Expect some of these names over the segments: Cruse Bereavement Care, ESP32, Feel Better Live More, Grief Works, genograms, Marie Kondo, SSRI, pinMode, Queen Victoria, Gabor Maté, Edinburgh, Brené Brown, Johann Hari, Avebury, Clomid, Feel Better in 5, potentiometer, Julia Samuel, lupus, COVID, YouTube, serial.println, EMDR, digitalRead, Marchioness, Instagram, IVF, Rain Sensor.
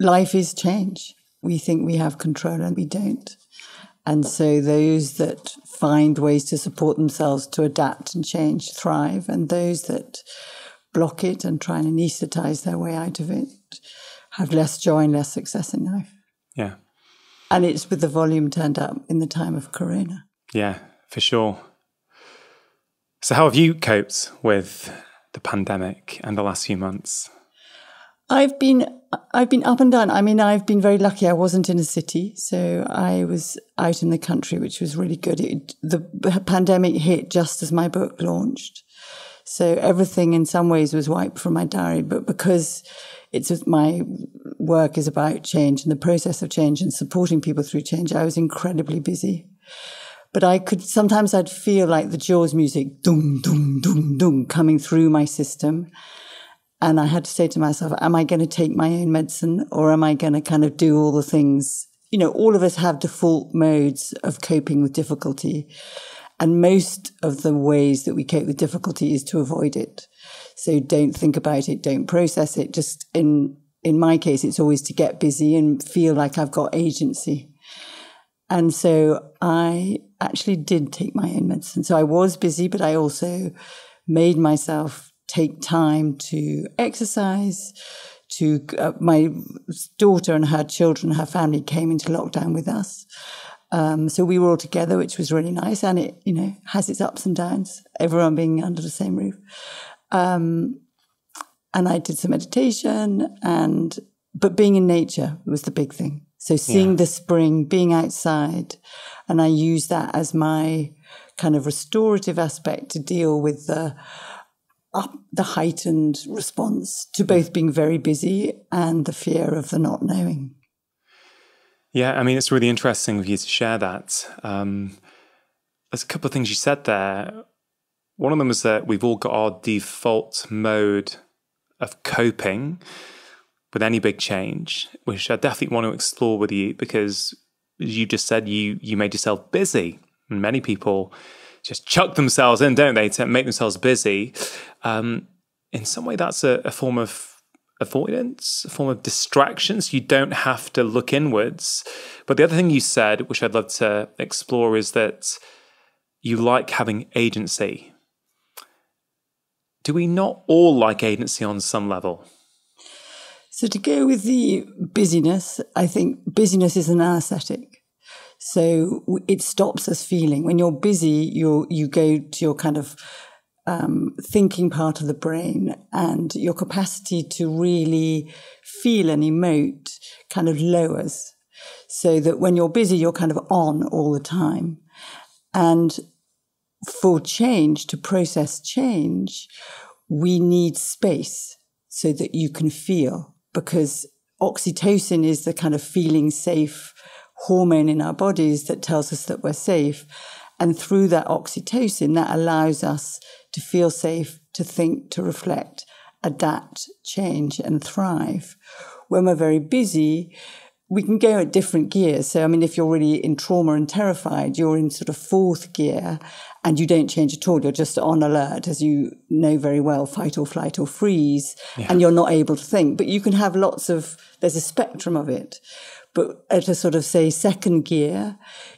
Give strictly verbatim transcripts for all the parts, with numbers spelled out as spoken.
life is change. We think we have control and we don't. And so those that find ways to support themselves to adapt and change thrive, and those that block it and try and anesthetize their way out of it have less joy and less success in life. Yeah. And it's with the volume turned up in the time of Corona. Yeah, for sure. So how have you coped with the pandemic and the last few months? I've been I've been up and down. I mean, I've been very lucky. I wasn't in a city, so I was out in the country, which was really good. It, the pandemic hit just as my book launched. So everything in some ways was wiped from my diary, but because it's my work is about change and the process of change and supporting people through change, I was incredibly busy. But I could, sometimes I'd feel like the Jaws music, doom, doom, doom, doom, coming through my system. And I had to say to myself, am I going to take my own medicine, or am I going to kind of do all the things? You know, all of us have default modes of coping with difficulty. And most of the ways that we cope with difficulty is to avoid it. So don't think about it, don't process it. Just in, in my case, it's always to get busy and feel like I've got agency. And so I actually did take my own medicine. So I was busy, but I also made myself take time to exercise, to uh, my daughter and her children, her family came into lockdown with us. Um, so we were all together, which was really nice. And it, you know, has its ups and downs, everyone being under the same roof. Um, and I did some meditation, and, but being in nature was the big thing. So seeing yeah. the spring, being outside, and I use that as my kind of restorative aspect to deal with the, up the heightened response to both being very busy and the fear of the not knowing. Yeah, I mean, it's really interesting of you to share that. Um, there's a couple of things you said there. One of them was that we've all got our default mode of coping with any big change, which I definitely want to explore with you, because as you just said, you you made yourself busy, and many people just chuck themselves in, don't they, to make themselves busy. Um, in some way, that's a, a form of avoidance, a form of distraction, so you don't have to look inwards. But the other thing you said, which I'd love to explore, is that you like having agency. Do we not all like agency on some level? So to go with the busyness, I think busyness is an anesthetic. So it stops us feeling. When you're busy, you you go to your kind of um, thinking part of the brain, and your capacity to really feel and emote kind of lowers. So that when you're busy, you're kind of on all the time. And for change, to process change, we need space so that you can feel, because oxytocin is the kind of feeling safe hormone in our bodies that tells us that we're safe. And through that oxytocin, that allows us to feel safe, to think, to reflect, adapt, change, and thrive. When we're very busy, we can go at different gears. So, I mean, if you're really in trauma and terrified, you're in sort of fourth gear and you don't change at all. You're just on alert, as you know very well, fight or flight or freeze, yeah. and you're not able to think. But you can have lots of, there's a spectrum of it. But at a sort of, say, second gear,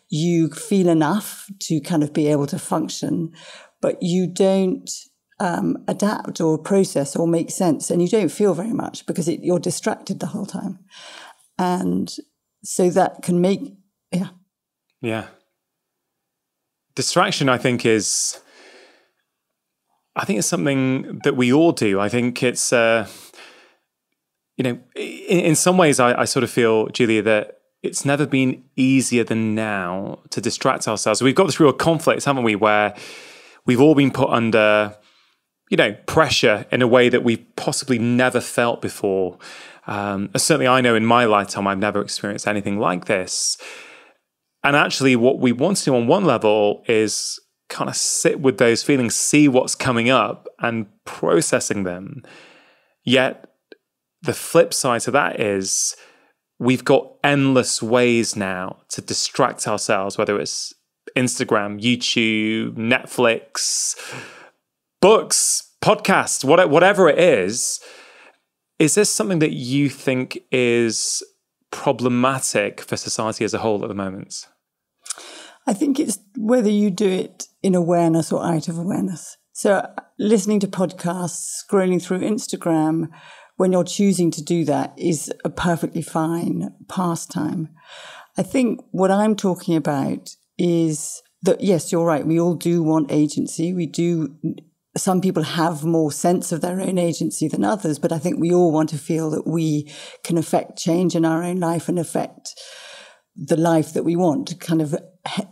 you feel enough to kind of be able to function, but you don't um, adapt or process or make sense, and you don't feel very much because it, you're distracted the whole time. And so that can make, yeah. Yeah. Distraction, I think, is, I think it's something that we all do. I think it's... Uh, You know, in, in some ways, I, I sort of feel, Julia, that it's never been easier than now to distract ourselves. We've got this real conflict, haven't we, where we've all been put under, you know, pressure in a way that we've possibly never felt before. Um, certainly, I know in my lifetime, I've never experienced anything like this. And actually, what we want to do on one level is kind of sit with those feelings, see what's coming up and processing them. Yet, the flip side to that is we've got endless ways now to distract ourselves, whether it's Instagram, YouTube, Netflix, books, podcasts, whatever it is. Is this something that you think is problematic for society as a whole at the moment? I think it's whether you do it in awareness or out of awareness. So listening to podcasts, scrolling through Instagram, when you're choosing to do that is a perfectly fine pastime. I think what I'm talking about is that, yes, you're right. We all do want agency. We do. Some people have more sense of their own agency than others, but I think we all want to feel that we can affect change in our own life and affect the life that we want, to kind of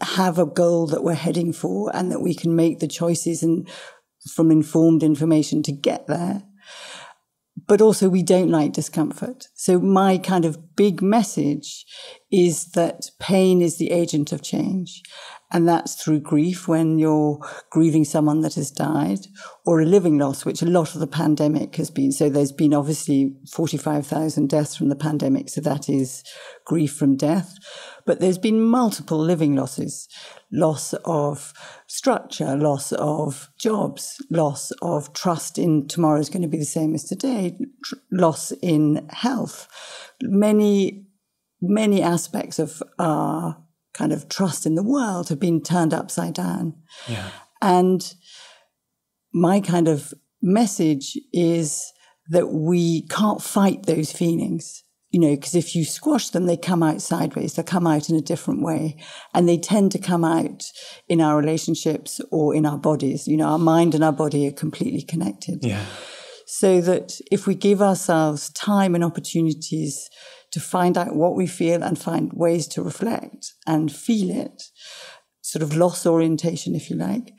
have a goal that we're heading for and that we can make the choices and from informed information to get there. But also we don't like discomfort. So my kind of big message is that pain is the agent of change. And that's through grief when you're grieving someone that has died, or a living loss, which a lot of the pandemic has been. So there's been obviously forty-five thousand deaths from the pandemic. So that is grief from death. But there's been multiple living losses, loss of structure, loss of jobs, loss of trust in tomorrow's going to be the same as today, loss in health, many, many aspects of our kind of trust in the world have been turned upside down. Yeah. And my kind of message is that we can't fight those feelings, you know, because if you squash them, they come out sideways, they come out in a different way. And they tend to come out in our relationships or in our bodies. You know, our mind and our body are completely connected. Yeah. So that if we give ourselves time and opportunities to find out what we feel and find ways to reflect and feel it, sort of loss orientation, if you like,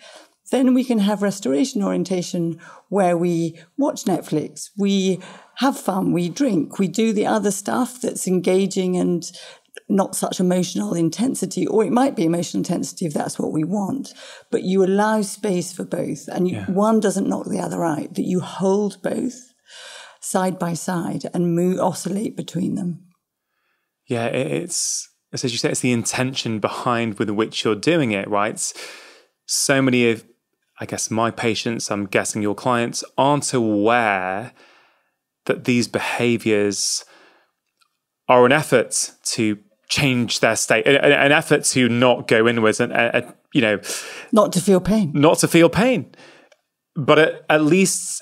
then we can have restoration orientation where we watch Netflix, we have fun, we drink, we do the other stuff that's engaging and not such emotional intensity, or it might be emotional intensity if that's what we want, but you allow space for both. And you, yeah. one doesn't knock the other out, that you hold both side by side and move, oscillate between them. Yeah, it's, as you said, it's the intention behind with which you're doing it, right? So many of, I guess, my patients, I'm guessing your clients, aren't aware that these behaviours are an effort to change their state, an, an effort to not go inwards and, uh, uh, you know... Not to feel pain. Not to feel pain. But at, at least,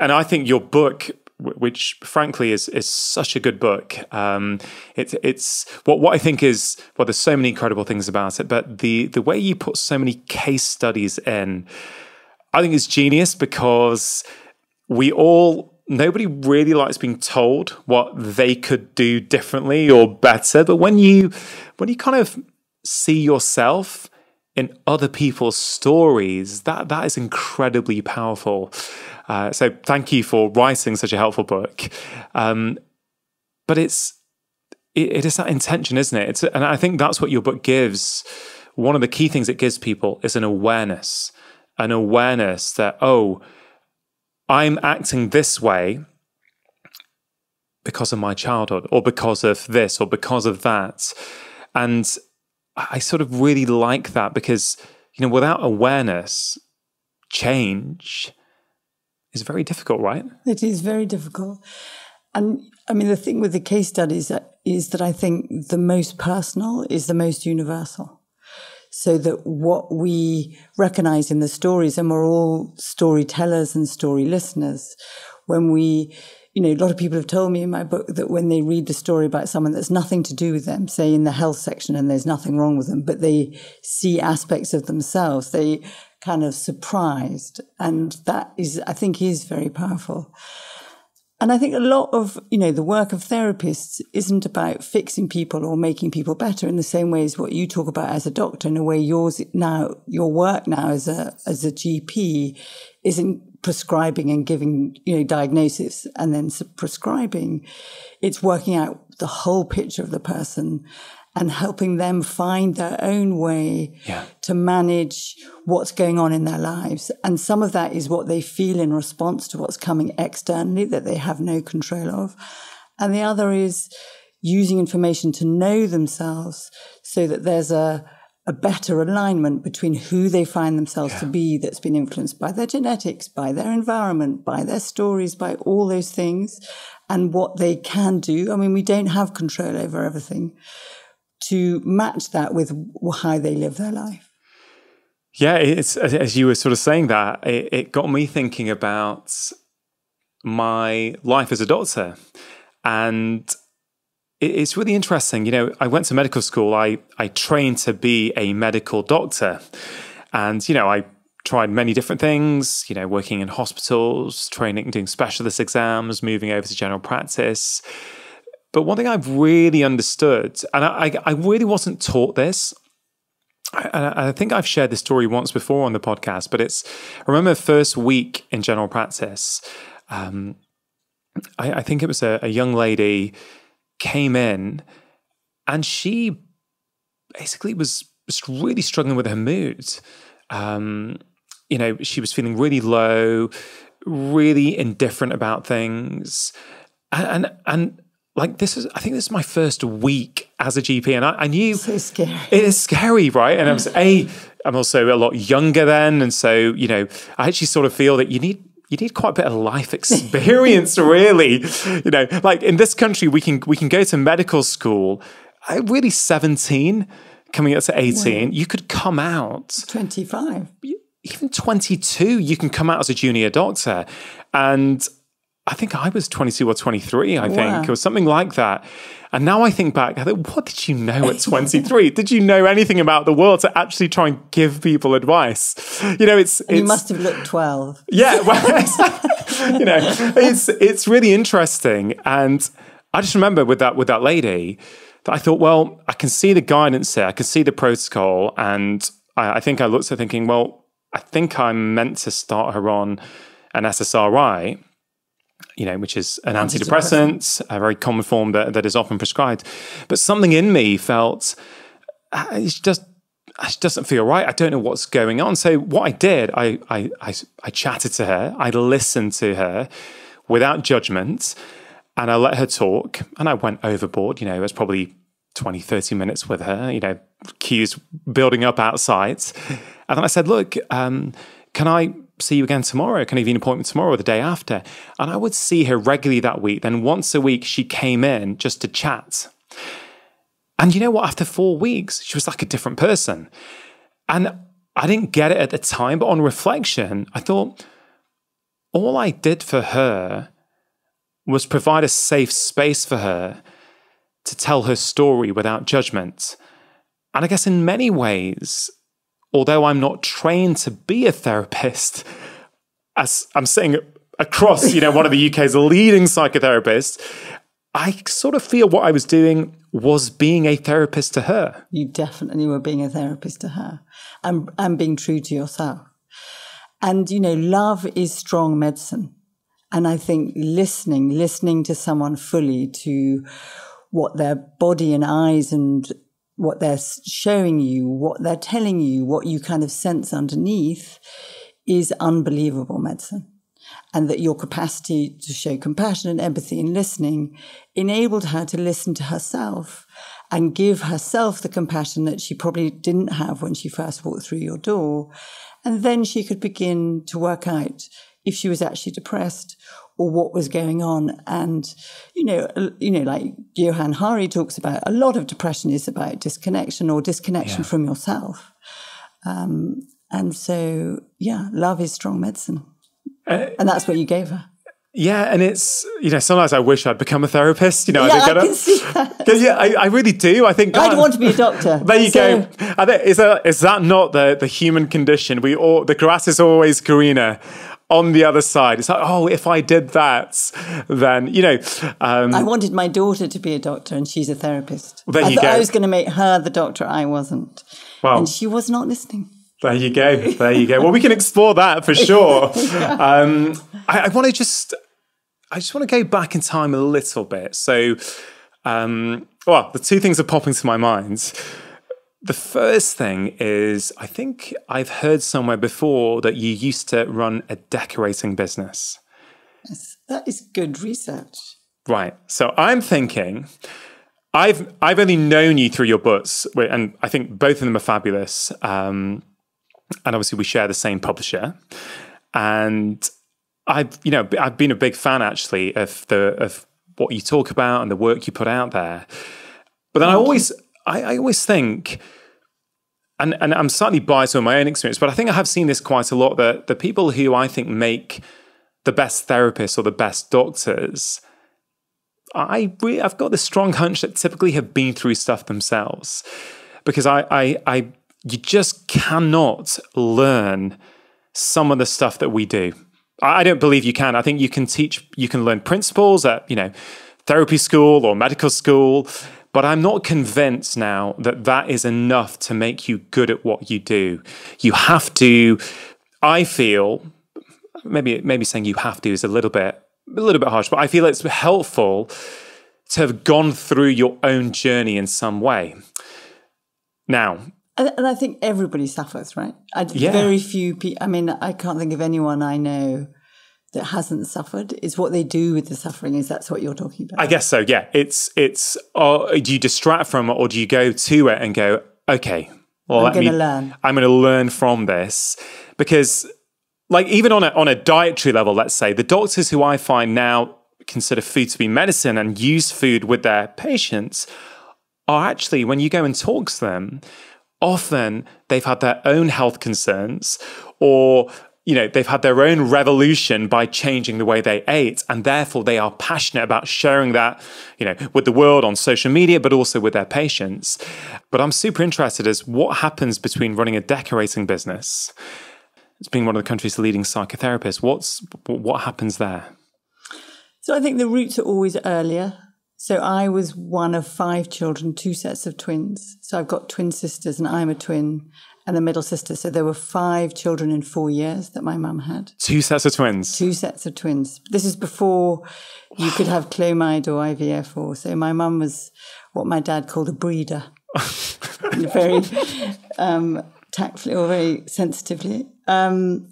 and I think your book... which frankly is is such a good book. Um, it, it's what what I think is, well, there's so many incredible things about it, but the the way you put so many case studies in, I think is genius, because we all, nobody really likes being told what they could do differently or better. But when you, when you kind of see yourself in other people's stories, that that is incredibly powerful. Uh, so thank you for writing such a helpful book. Um, but it's, it, it is that intention, isn't it? It's, and I think that's what your book gives. One of the key things it gives people is an awareness, an awareness that, oh, I'm acting this way because of my childhood or because of this or because of that. And I sort of really like that, because, you know, without awareness, change... it's very difficult, right? It is very difficult. And I mean, the thing with the case studies is that I think the most personal is the most universal. So that what we recognize in the stories, and we're all storytellers and story listeners, when we, you know, a lot of people have told me in my book that when they read the story about someone that's nothing to do with them, say in the health section, and there's nothing wrong with them, but they see aspects of themselves, they kind of surprised. And that is, I think, is very powerful. And I think a lot of, you know, the work of therapists isn't about fixing people or making people better in the same way as what you talk about as a doctor, in a way yours now, your work now as a, as a G P isn't prescribing and giving, you know, diagnosis and then prescribing. It's working out the whole picture of the person and helping them find their own way yeah. to manage what's going on in their lives. And some of that is what they feel in response to what's coming externally that they have no control of. And the other is using information to know themselves so that there's a, a better alignment between who they find themselves yeah. to be, that's been influenced by their genetics, by their environment, by their stories, by all those things. and what they can do. I mean, we don't have control over everything, to match that with how they live their life. Yeah, it's, as you were sort of saying that, it, it got me thinking about my life as a doctor. And it, it's really interesting. You know, I went to medical school. I, I trained to be a medical doctor. And, you know, I tried many different things, you know, working in hospitals, training, doing specialist exams, moving over to general practice. But one thing I've really understood, and I, I really wasn't taught this, and I think I've shared this story once before on the podcast, but it's, I remember first week in general practice, um, I, I think it was a, a young lady came in and she basically was really struggling with her mood. Um, you know, she was feeling really low, really indifferent about things. And, and, and Like this is, I think this is my first week as a G P, and I, I knew so scary. It is scary, right? And I was a, I'm also a lot younger then, and so you know, I actually sort of feel that you need you need quite a bit of life experience, really. You know, like in this country, we can we can go to medical school. I really seventeen, coming up to eighteen, wow. You could come out twenty-five, even twenty-two. You can come out as a junior doctor, and I think I was twenty-two or twenty-three, I think, wow. or something like that. And now I think back, I think, what did you know at twenty-three? Did you know anything about the world to actually try and give people advice? You know, it's... it's you must have looked twelve. Yeah. Well, you know, it's, it's really interesting. And I just remember with that, with that lady, that I thought, well, I can see the guidance there. I can see the protocol. And I, I think I looked at thinking, well, I think I'm meant to start her on an S S R I, you know, which is an antidepressant, antidepressant, a very common form that, that is often prescribed. But something in me felt, it just, it doesn't feel right. I don't know what's going on. So what I did, I, I, I, I chatted to her. I listened to her without judgment, and I let her talk, and I went overboard. You know, it was probably twenty, thirty minutes with her, you know, queues building up outside. And then I said, look, um, can I see you again tomorrow? Can I have an appointment tomorrow or the day after? And I would see her regularly that week. Then once a week, she came in just to chat. And you know what? After four weeks, she was like a different person. And I didn't get it at the time, but on reflection, I thought all I did for her was provide a safe space for her to tell her story without judgment. And I guess in many ways, although I'm not trained to be a therapist, as I'm sitting across, you know, one of the U K's leading psychotherapists, I sort of feel what I was doing was being a therapist to her. You definitely were being a therapist to her, and, and being true to yourself. And, you know, love is strong medicine. And I think listening, listening to someone fully, to what their body and eyes and what they're showing you, what they're telling you, what you kind of sense underneath is unbelievable medicine. And that your capacity to show compassion and empathy and listening enabled her to listen to herself and give herself the compassion that she probably didn't have when she first walked through your door. And then she could begin to work out if she was actually depressed or what was going on. And, you know, you know, like Johann Hari talks about, a lot of depression is about disconnection or disconnection yeah. from yourself. Um, and so, yeah, love is strong medicine. Uh, and that's what you gave her. Yeah. And it's, you know, sometimes I wish I'd become a therapist. You know, yeah, I, don't I can see that. Yeah, I, I really do. I think God, I'd want to be a doctor. There you so. go. I think, is, that, is that not the, the human condition? We all, the grass is always greener on the other side. It's like, oh, if I did that, then, you know. Um, I wanted my daughter to be a doctor, and she's a therapist. Well, there I you go. I was going to make her the doctor. I wasn't. Well, and she was not listening. There you go. There you go. Well, we can explore that for sure. Um, I, I want to just, I just want to go back in time a little bit. So, um, well, the two things are popping to my mind. The first thing is, I think I've heard somewhere before that you used to run a decorating business. Yes, that is good research. Right. So I'm thinking, I've, I've only known you through your books, and I think both of them are fabulous. Um, and obviously we share the same publisher. And I've, you know, I've been a big fan actually of the, of what you talk about and the work you put out there. But then I always, I, I always think, and, and I'm slightly biased on my own experience, but I think I have seen this quite a lot, that the people who I think make the best therapists or the best doctors, I really, I've got this strong hunch that typically have been through stuff themselves, because I, I, I, you just cannot learn some of the stuff that we do. I don't believe you can. I think you can teach, you can learn principles at, you know, therapy school or medical school, but I'm not convinced now that that is enough to make you good at what you do. You have to, I feel, maybe, maybe saying you have to is a little bit, a little bit harsh, but I feel it's helpful to have gone through your own journey in some way. Now, and I think everybody suffers, right? I, yeah. Very few people, I mean, I can't think of anyone I know that hasn't suffered. It's what they do with the suffering, is that's what you're talking about. I guess so, yeah. It's, it's uh, do you distract from it, or do you go to it and go, okay, well, I'm going to learn. I'm going to learn from this. Because like even on a, on a dietary level, let's say, the doctors who I find now consider food to be medicine and use food with their patients are actually, when you go and talk to them, often they've had their own health concerns, or, you know, they've had their own revolution by changing the way they ate. And therefore they are passionate about sharing that, you know, with the world on social media, but also with their patients. But I'm super interested as what happens between running a decorating business, it's being one of the country's leading psychotherapists. What's, what happens there? So I think the roots are always earlier. So I was one of five children, two sets of twins. So I've got twin sisters, and I'm a twin and a middle sister. So there were five children in four years that my mum had. Two sets of twins? Two sets of twins. This is before you could have Clomid or I V F. Or so my mum was what my dad called a breeder, very um, tactfully or very sensitively. Um,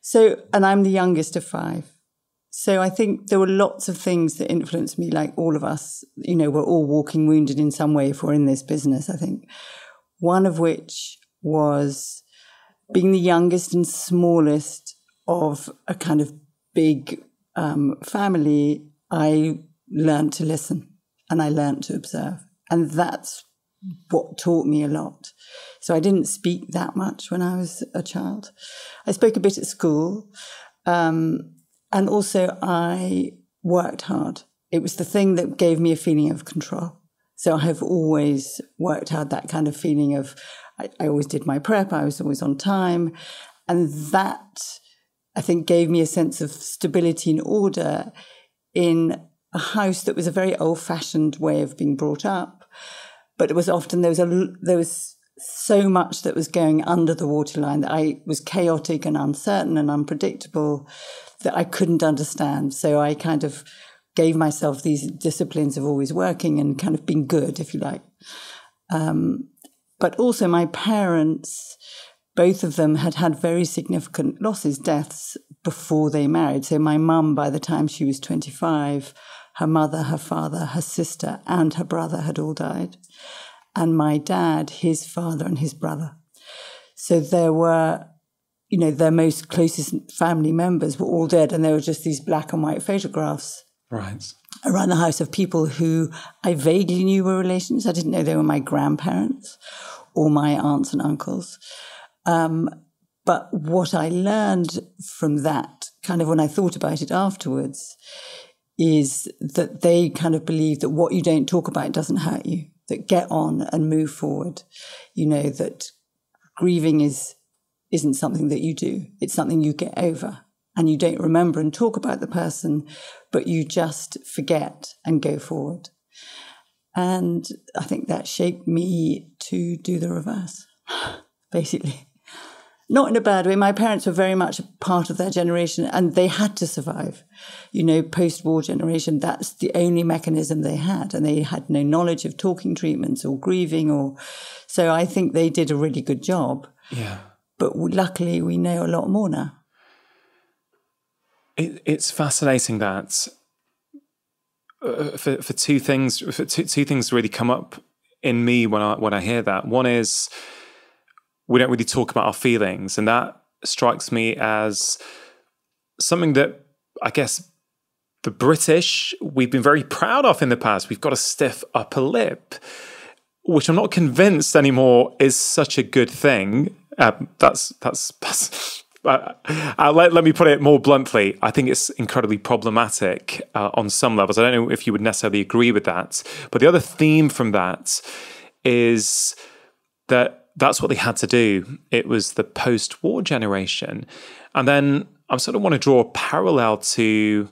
so, and I'm the youngest of five. So I think there were lots of things that influenced me, like all of us. You know, we're all walking wounded in some way if we're in this business, I think. One of which was being the youngest and smallest of a kind of big um, family. I learned to listen and I learned to observe. And that's what taught me a lot. So I didn't speak that much when I was a child. I spoke a bit at school. Um... And also I worked hard. It was the thing that gave me a feeling of control. So I have always worked hard, that kind of feeling of, I, I always did my prep, I was always on time. And that, I think, gave me a sense of stability and order in a house that was a very old-fashioned way of being brought up. But it was often, there was, a, there was so much that was going under the waterline that I was chaotic and uncertain and unpredictable, that I couldn't understand. So I kind of gave myself these disciplines of always working and kind of being good, if you like. Um, but also my parents, both of them had had very significant losses, deaths, before they married. So my mum, by the time she was twenty-five, her mother, her father, her sister, and her brother had all died. And my dad, his father, and his brother. So there were... you know, their most closest family members were all dead, and there were just these black and white photographs right. around the house of people who I vaguely knew were relations. I didn't know they were my grandparents or my aunts and uncles. Um, but what I learned from that, kind of when I thought about it afterwards, is that they kind of believe that what you don't talk about doesn't hurt you, that get on and move forward. You know, that grieving is... isn't something that you do. It's something you get over, and you don't remember and talk about the person, but you just forget and go forward. And I think that shaped me to do the reverse, basically. Not in a bad way. My parents were very much a part of their generation, and they had to survive. You know, post-war generation, that's the only mechanism they had, and they had no knowledge of talking treatments or grieving. or. So I think they did a really good job. Yeah. But luckily, we know a lot more now. It, it's fascinating that uh, for for two things, for two, two things really come up in me when I when I hear that. One is we don't really talk about our feelings, and that strikes me as something that I guess the British, we've been very proud of in the past. We've got a stiff upper lip, which I'm not convinced anymore is such a good thing. Um, that's, that's, that's uh, uh, let, let me put it more bluntly. I think it's incredibly problematic uh, on some levels. I don't know if you would necessarily agree with that. But the other theme from that is that that's what they had to do. It was the post-war generation. And then I sort of want to draw a parallel to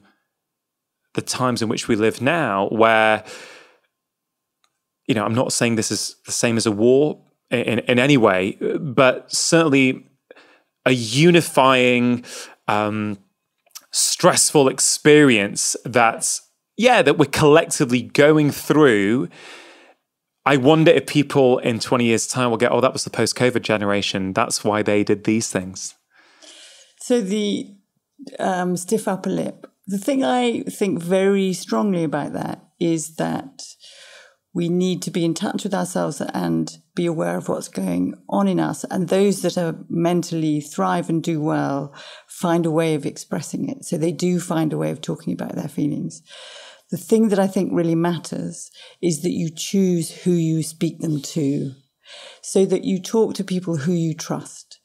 the times in which we live now, where, you know, I'm not saying this is the same as a war in, in any way, but certainly a unifying, um, stressful experience that, yeah, that we're collectively going through. I wonder if people in twenty years' time will get, oh, that was the post-COVID generation. That's why they did these things. So the um, stiff upper lip, the thing I think very strongly about that is that we need to be in touch with ourselves and be aware of what's going on in us. And those that are mentally thrive and do well find a way of expressing it. So they do find a way of talking about their feelings. The thing that I think really matters is that you choose who you speak them to, so that you talk to people who you trust,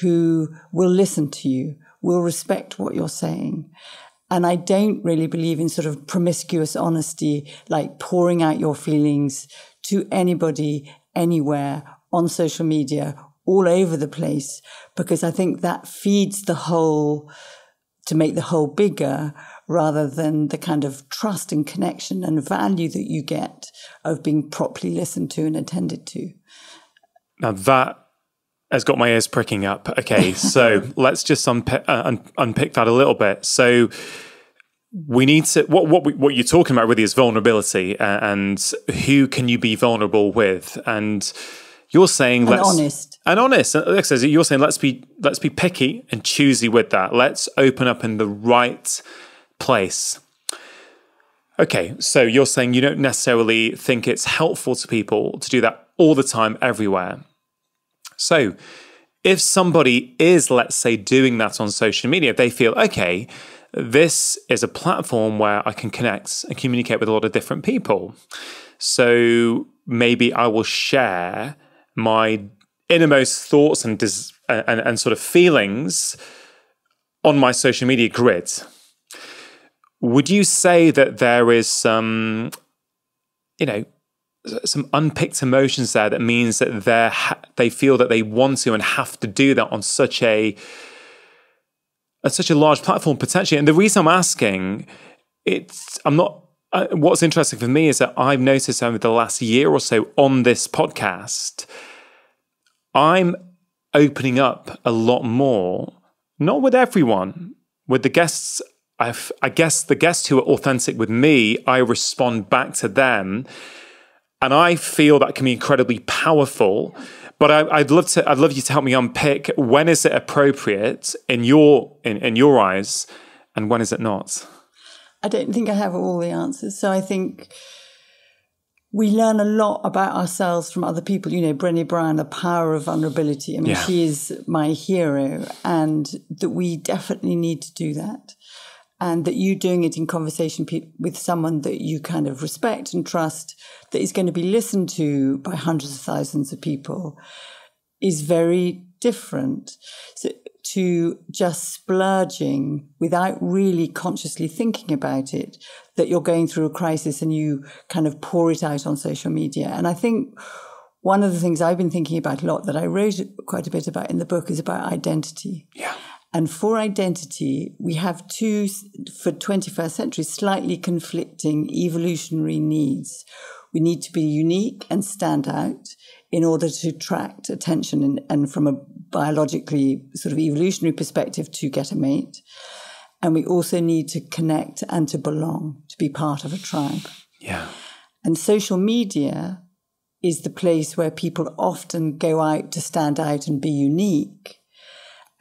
who will listen to you, will respect what you're saying. And I don't really believe in sort of promiscuous honesty, like pouring out your feelings to anybody, anywhere, on social media, all over the place, because I think that feeds the whole to make the whole bigger, rather than the kind of trust and connection and value that you get of being properly listened to and attended to. Now that has got my ears pricking up. Okay, so let's just unpick, uh, un unpick that a little bit. So we need to, what, what, we, what you're talking about really is vulnerability and, and who can you be vulnerable with? And you're saying- And let's, honest. And honest. You're saying let's be, let's be picky and choosy with that. Let's open up in the right place. Okay, so you're saying you don't necessarily think it's helpful to people to do that all the time, everywhere. So if somebody is, let's say, doing that on social media, if they feel, okay, this is a platform where I can connect and communicate with a lot of different people, so maybe I will share my innermost thoughts and, and, and sort of feelings on my social media grid. Would you say that there is some, you know, some unpicked emotions there that means that they they feel that they want to and have to do that on such a, a such a large platform potentially? And the reason I'm asking, it's I'm not. Uh, what's interesting for me is that I've noticed over the last year or so on this podcast, I'm opening up a lot more. Not with everyone, with the guests. I've, I guess the guests who are authentic with me, I respond back to them, and I feel that can be incredibly powerful. But I, I'd love to, I'd love you to help me unpick when is it appropriate in your in, in your eyes, and when is it not? I don't think I have all the answers. So I think we learn a lot about ourselves from other people. You know, Brené Brown, The Power of Vulnerability. I mean, yeah. She is my hero, and that we definitely need to do that. And that you doing it in conversation with someone that you kind of respect and trust, that is going to be listened to by hundreds of thousands of people, is very different to just splurging without really consciously thinking about it, that you're going through a crisis and you kind of pour it out on social media. And I think one of the things I've been thinking about a lot, that I wrote quite a bit about in the book, is about identity. Yeah. And for identity, we have two, for twenty-first century, slightly conflicting evolutionary needs. We need to be unique and stand out in order to attract attention and, and from a biologically sort of evolutionary perspective to get a mate. And we also need to connect and to belong, to be part of a tribe. Yeah. And social media is the place where people often go out to stand out and be unique.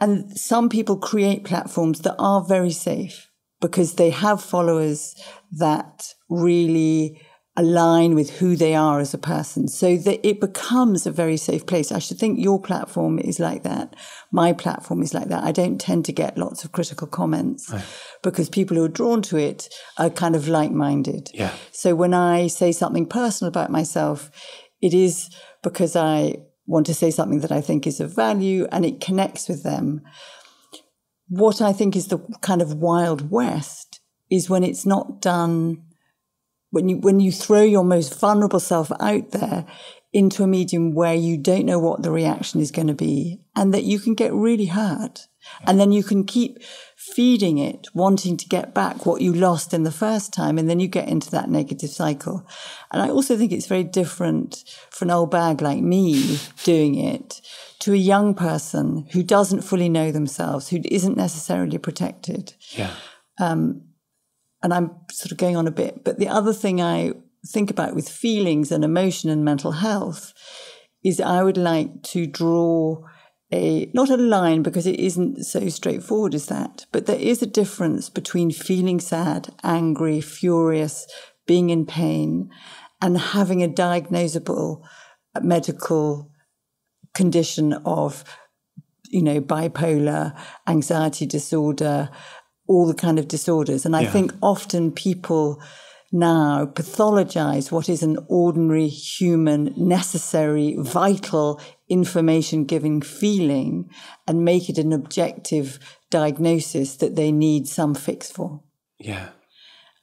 And some people create platforms that are very safe because they have followers that really align with who they are as a person, so that it becomes a very safe place. I should think your platform is like that. My platform is like that. I don't tend to get lots of critical comments oh. because people who are drawn to it are kind of like-minded. Yeah. So when I say something personal about myself, it is because I want to say something that I think is of value and it connects with them. What I think is the kind of Wild West is when it's not done, when you, when you throw your most vulnerable self out there into a medium where you don't know what the reaction is going to be, and that you can get really hurt. And then you can keep feeding it, wanting to get back what you lost in the first time, and then you get into that negative cycle. And I also think it's very different for an old bag like me doing it to a young person who doesn't fully know themselves, who isn't necessarily protected. Yeah. Um, and I'm sort of going on a bit, but the other thing I think about with feelings and emotion and mental health is I would like to draw a, not a line, because it isn't so straightforward as that, but there is a difference between feeling sad, angry, furious, being in pain, and having a diagnosable medical condition of, you know, bipolar, anxiety disorder, all the kind of disorders. And I yeah. think often people now pathologize what is an ordinary, human, necessary, vital information-giving feeling and make it an objective diagnosis that they need some fix for. Yeah.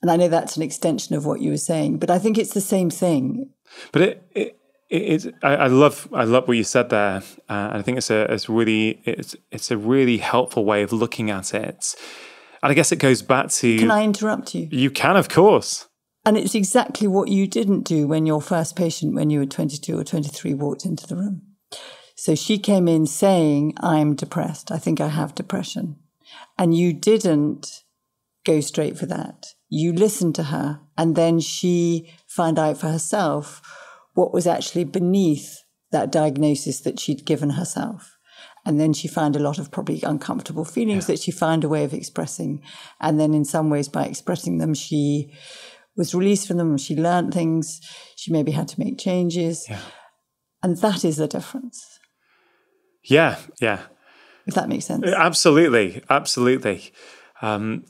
And I know that's an extension of what you were saying, but I think it's the same thing. But it, it, it, it I, I love, I love what you said there. Uh, I think it's a, it's really, it's, it's a really helpful way of looking at it. And I guess it goes back to... Can I interrupt you? You can, of course. And it's exactly what you didn't do when your first patient, when you were twenty-two or twenty-three, walked into the room. So she came in saying, I'm depressed. I think I have depression. And you didn't go straight for that. You listened to her. And then she found out for herself what was actually beneath that diagnosis that she'd given herself. And then she found a lot of probably uncomfortable feelings yeah. that she found a way of expressing. And then in some ways, by expressing them, she was released from them. She learned things. She maybe had to make changes. Yeah. And that is the difference. Yeah, yeah. If that makes sense. Absolutely, absolutely. Um,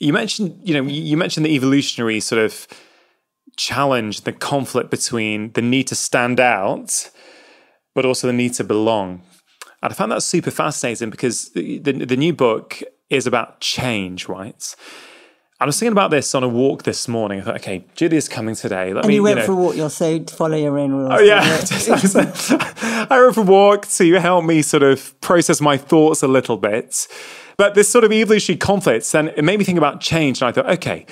you mentioned, you know, you mentioned the evolutionary sort of challenge, the conflict between the need to stand out, but also the need to belong. And I found that super fascinating because the, the, the new book is about change, right? I was thinking about this on a walk this morning. I thought, okay, Julia's coming today. Let and me, you went you know, for a walk yourself to follow your own rules. Oh, yeah. I went for a walk to help me sort of process my thoughts a little bit. But this sort of evolutionary conflicts, and it made me think about change. And I thought, okay,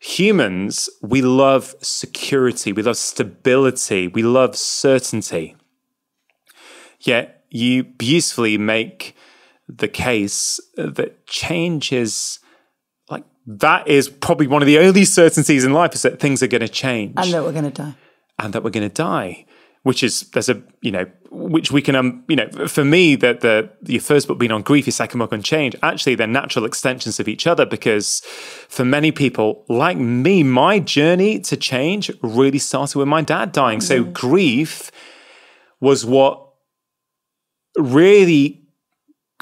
humans, we love security. We love stability. We love certainty. Yet, you beautifully make the case that change is, like, that is probably one of the only certainties in life, is that things are going to change. And that we're going to die. And that we're going to die, which is, there's a, you know, which we can, um, you know, for me, that the, your first book being on grief, your second book on change, actually they're natural extensions of each other, because for many people, like me, my journey to change really started with my dad dying. Mm-hmm. So grief was what really,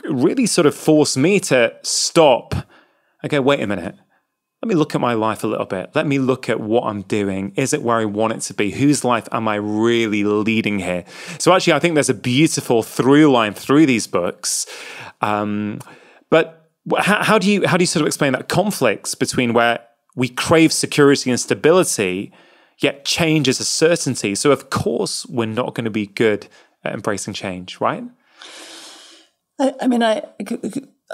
really sort of forced me to stop. Okay, wait a minute. Let me look at my life a little bit. Let me look at what I'm doing. Is it where I want it to be? Whose life am I really leading here? So actually, I think there's a beautiful through line through these books. Um, but how, how do you, how do you sort of explain that conflict between where we crave security and stability, yet change is a certainty? So of course, we're not going to be good at embracing change, right? I, I mean, I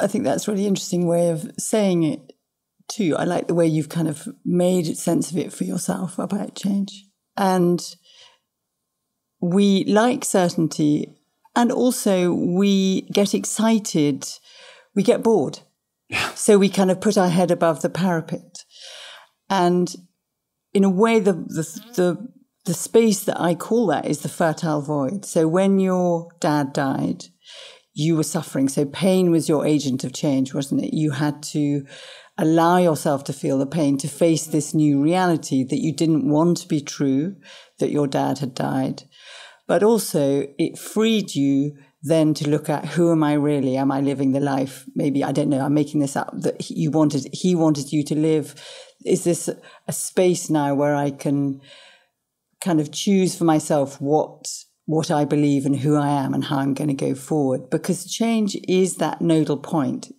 I think that's a really interesting way of saying it too. I like the way you've kind of made sense of it for yourself about change. And we like certainty, and also we get excited, we get bored. Yeah. So we kind of put our head above the parapet. And in a way, the the, the the space that I call that is the fertile void. So when your dad died, you were suffering. So pain was your agent of change, wasn't it? You had to allow yourself to feel the pain, to face this new reality that you didn't want to be true, that your dad had died. But also it freed you then to look at, who am I really? Am I living the life? Maybe, I don't know, I'm making this up, that you wanted, he wanted you to live. Is this a space now where I can kind of choose for myself what, what I believe and who I am and how I'm going to go forward? Because change is that nodal point.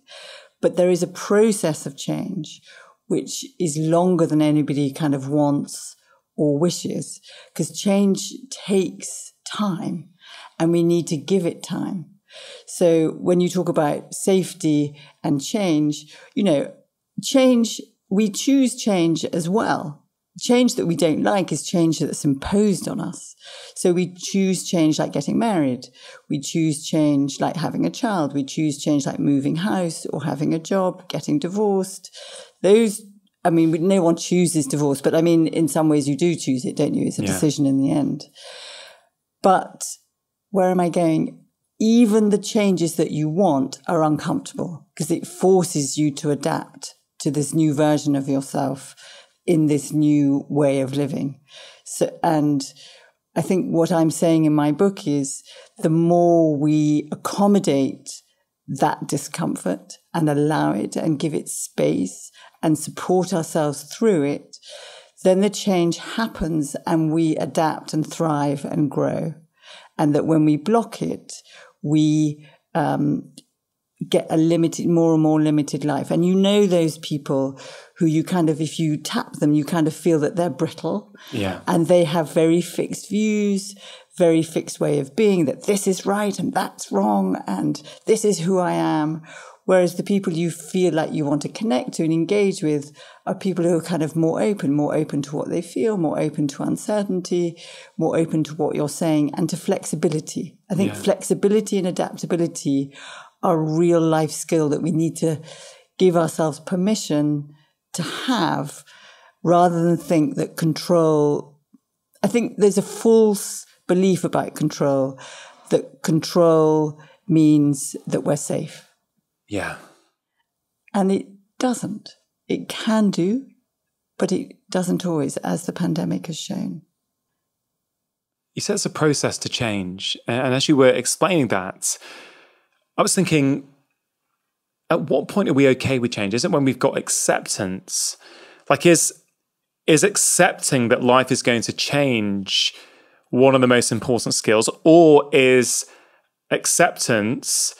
But there is a process of change which is longer than anybody kind of wants or wishes, because change takes time and we need to give it time. So when you talk about safety and change, you know, change, we choose change as well. Change that we don't like is change that's imposed on us. So we choose change like getting married. We choose change like having a child. We choose change like moving house or having a job, getting divorced. Those, I mean, no one chooses divorce, but I mean, in some ways you do choose it, don't you? It's a yeah. decision in the end. But where am I going? Even the changes that you want are uncomfortable because it forces you to adapt to this new version of yourself in this new way of living. So, and I think what I'm saying in my book is the more we accommodate that discomfort and allow it and give it space and support ourselves through it, then the change happens and we adapt and thrive and grow. And that when we block it, we um, get a limited, more and more limited life. And you know those people who you kind of, if you tap them, you kind of feel that they're brittle. Yeah. And they have very fixed views, very fixed way of being, that this is right and that's wrong and this is who I am. Whereas the people you feel like you want to connect to and engage with are people who are kind of more open, more open to what they feel, more open to uncertainty, more open to what you're saying, and to flexibility. I think yeah. flexibility and adaptability are a real life skill that we need to give ourselves permission to have, rather than think that control. I think there's a false belief about control, that control means that we're safe. Yeah. And it doesn't. It can do, but it doesn't always, as the pandemic has shown. You said it's a process to change. And as you were explaining that, I was thinking, at what point are we okay with change? Is it when we've got acceptance? Like, is, is accepting that life is going to change one of the most important skills, or is acceptance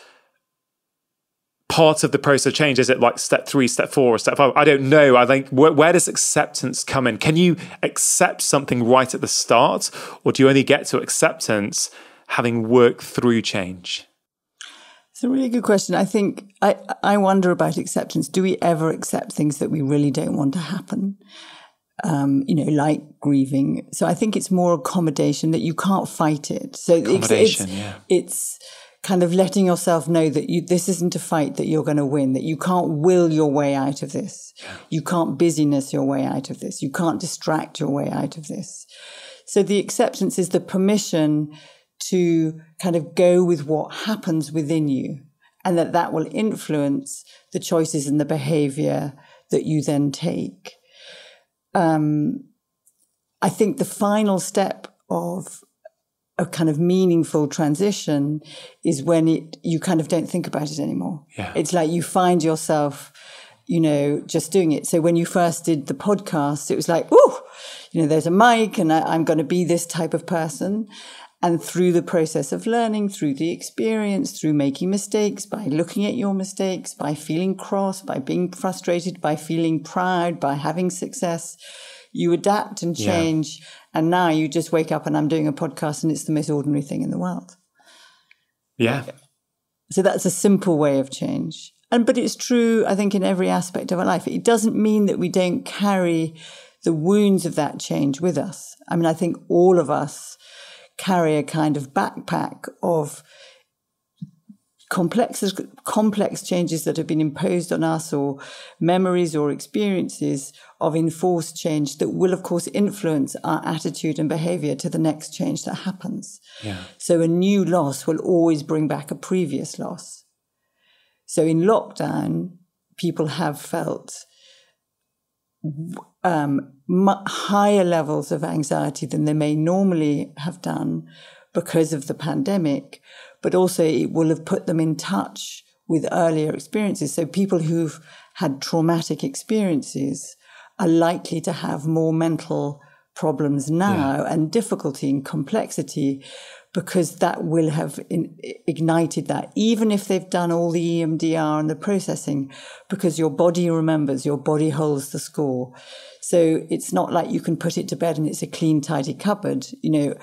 part of the process of change? Is it like step three, step four, or step five? I don't know. I think, where, where does acceptance come in? Can you accept something right at the start, or do you only get to acceptance having worked through change? It's a really good question. I think I, I wonder about acceptance. Do we ever accept things that we really don't want to happen? Um, you know, like grieving. So I think it's more accommodation, that you can't fight it. So it's, it's, yeah. it's kind of letting yourself know that you, this isn't a fight that you're going to win, that you can't will your way out of this. Yeah. You can't busyness your way out of this. You can't distract your way out of this. So the acceptance is the permission to kind of go with what happens within you, and that that will influence the choices and the behavior that you then take. Um, I think the final step of a kind of meaningful transition is when it, you kind of don't think about it anymore. Yeah. It's like you find yourself, you know, just doing it. So when you first did the podcast, it was like, oh, you know, there's a mic and I, I'm going to be this type of person. And through the process of learning, through the experience, through making mistakes, by looking at your mistakes, by feeling cross, by being frustrated, by feeling proud, by having success, you adapt and change. Yeah. And now you just wake up and I'm doing a podcast and it's the most ordinary thing in the world. Yeah. So that's a simple way of change. And, but it's true, I think, in every aspect of our life. It doesn't mean that we don't carry the wounds of that change with us. I mean, I think all of us carry a kind of backpack of complex, complex changes that have been imposed on us, or memories or experiences of enforced change that will, of course, influence our attitude and behavior to the next change that happens. Yeah. So a new loss will always bring back a previous loss. So in lockdown, people have felt um, higher levels of anxiety than they may normally have done because of the pandemic, but also it will have put them in touch with earlier experiences. So people who've had traumatic experiences are likely to have more mental problems now yeah. and difficulty and complexity, because that will have in, ignited that, even if they've done all the E M D R and the processing, because your body remembers, your body holds the score. So it's not like you can put it to bed and it's a clean, tidy cupboard. You know,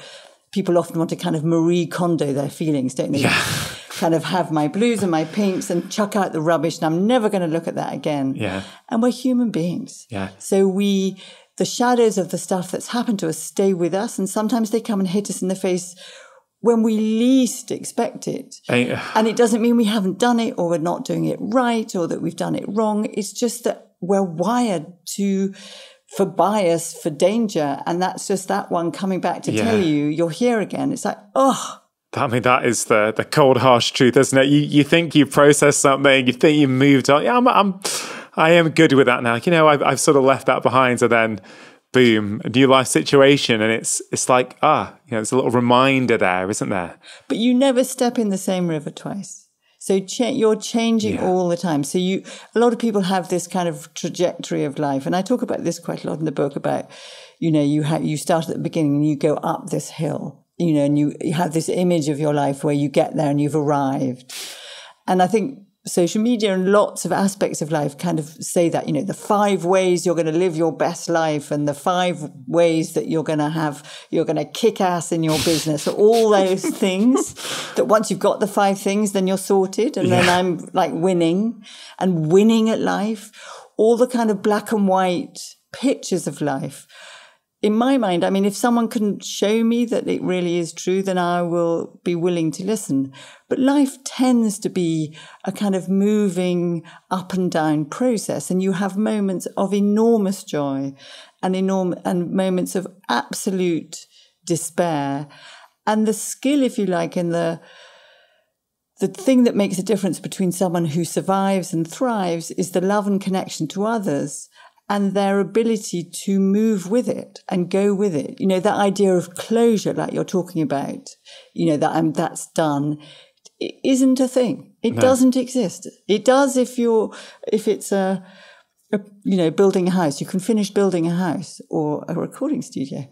people often want to kind of Marie Kondo their feelings, don't they? Yeah. Kind of have my blues and my pinks and chuck out the rubbish and I'm never going to look at that again. Yeah. And we're human beings. Yeah. So we, the shadows of the stuff that's happened to us stay with us, and sometimes they come and hit us in the face when we least expect it. I, uh, and it doesn't mean we haven't done it or we're not doing it right or that we've done it wrong. It's just that we're wired to... for bias, for danger, and that's just that one coming back to yeah. tell you you're here again. It's like, oh. I mean, that is the the cold, harsh truth, isn't it? You you think you processed something, you think you moved on. Yeah, I'm I'm I am good with that now. You know, I've I've sort of left that behind, and then boom, a new life situation, and it's it's like ah, you know, it's a little reminder there, isn't there? But you never step in the same river twice. So cha you're changing yeah. all the time. So you, a lot of people have this kind of trajectory of life. And I talk about this quite a lot in the book about, you know, you, ha you start at the beginning and you go up this hill, you know, and you, you have this image of your life where you get there and you've arrived. And I think social media and lots of aspects of life kind of say that, you know, the five ways you're going to live your best life and the five ways that you're going to have, you're going to kick ass in your business. So all those things that once you've got the five things, then you're sorted. And yeah. then I'm like winning and winning at life, all the kind of black and white pictures of life. In my mind, I mean, if someone can show me that it really is true, then I will be willing to listen. But life tends to be a kind of moving up and down process. And you have moments of enormous joy and enorm- and moments of absolute despair. And the skill, if you like, in the The thing that makes a difference between someone who survives and thrives is the love and connection to others and their ability to move with it and go with it. You know, that idea of closure, like you're talking about, you know, that I'm, that's done, it isn't a thing. It no. doesn't exist. It does if you're, if it's a, a, you know, building a house, you can finish building a house or a recording studio.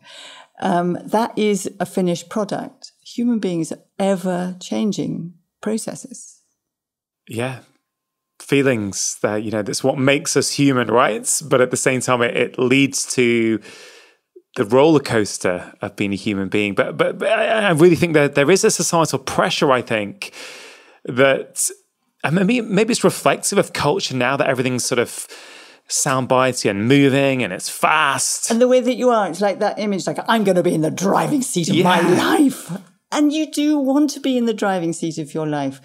Um, that is a finished product. Human beings are ever changing processes. Yeah. Feelings that, you know, that's what makes us human, right? But at the same time, it, it leads to the roller coaster of being a human being. But, but, but I really think that there is a societal pressure, I think, that, and maybe, maybe it's reflective of culture now that everything's sort of soundbitey and moving and it's fast. And the way that you are, it's like that image, like, I'm going to be in the driving seat of yeah. my life. And you do want to be in the driving seat of your life.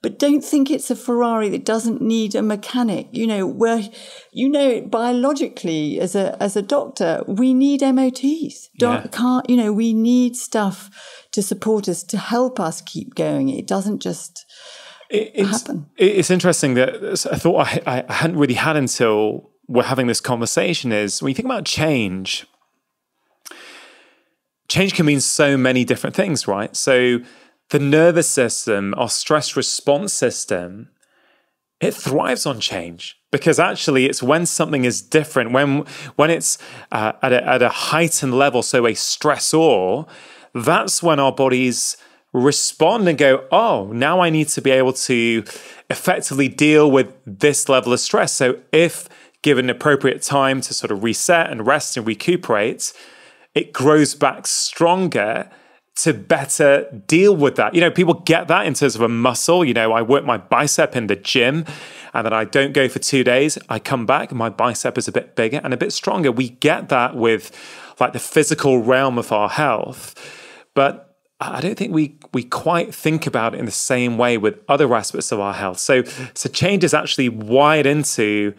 But don't think it's a Ferrari that doesn't need a mechanic. You know, where, you know, biologically, as a as a doctor, we need M O Ts. Yeah. Can't, you know, we need stuff to support us, to help us keep going. It doesn't just it, it's, happen. It's interesting that I thought I, I hadn't really had until we're having this conversation is when you think about change, change can mean so many different things, right? So the nervous system, our stress response system, it thrives on change because actually it's when something is different, when when it's uh, at, a, at a heightened level, so a stressor, that's when our bodies respond and go, oh, now I need to be able to effectively deal with this level of stress. So if given appropriate time to sort of reset and rest and recuperate, it grows back stronger to better deal with that. You know, people get that in terms of a muscle. You know, I work my bicep in the gym and then I don't go for two days. I come back, my bicep is a bit bigger and a bit stronger. We get that with like the physical realm of our health. But I don't think we we quite think about it in the same way with other aspects of our health. So, so change is actually wired into,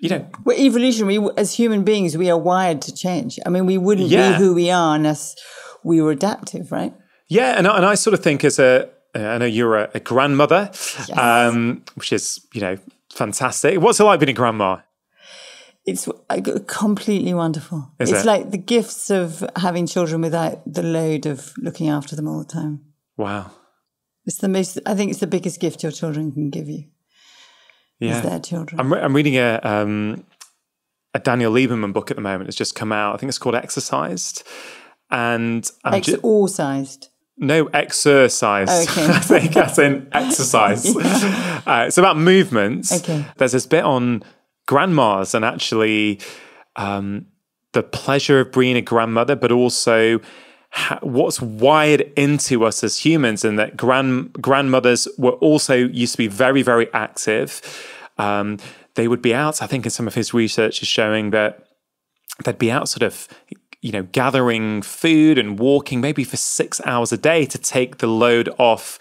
you know. We're evolutionary. As human beings, we are wired to change. I mean, we wouldn't yeah. be who we are unless we were adaptive, right? Yeah, and I, and I sort of think as a, I know you're a, a grandmother, yes. um, which is, you know, fantastic. What's it like being a grandma? It's completely wonderful. Is it's it? Like the gifts of having children without the load of looking after them all the time. Wow. It's the most, I think it's the biggest gift your children can give you. Yeah. Is their children. I'm, re I'm reading a, um, a Daniel Lieberman book at the moment. It's just come out. I think it's called Exercised. And I'm Exorcised. No, exercise. Oh, okay. I think as in exercise. Yeah. Uh, it's about movements. Okay. There's this bit on grandmas and actually um, the pleasure of being a grandmother, but also ha what's wired into us as humans, and that grand grandmothers were also used to be very, very active. Um, they would be out. I think in some of his research is showing that they'd be out sort of, you know, gathering food and walking maybe for six hours a day to take the load off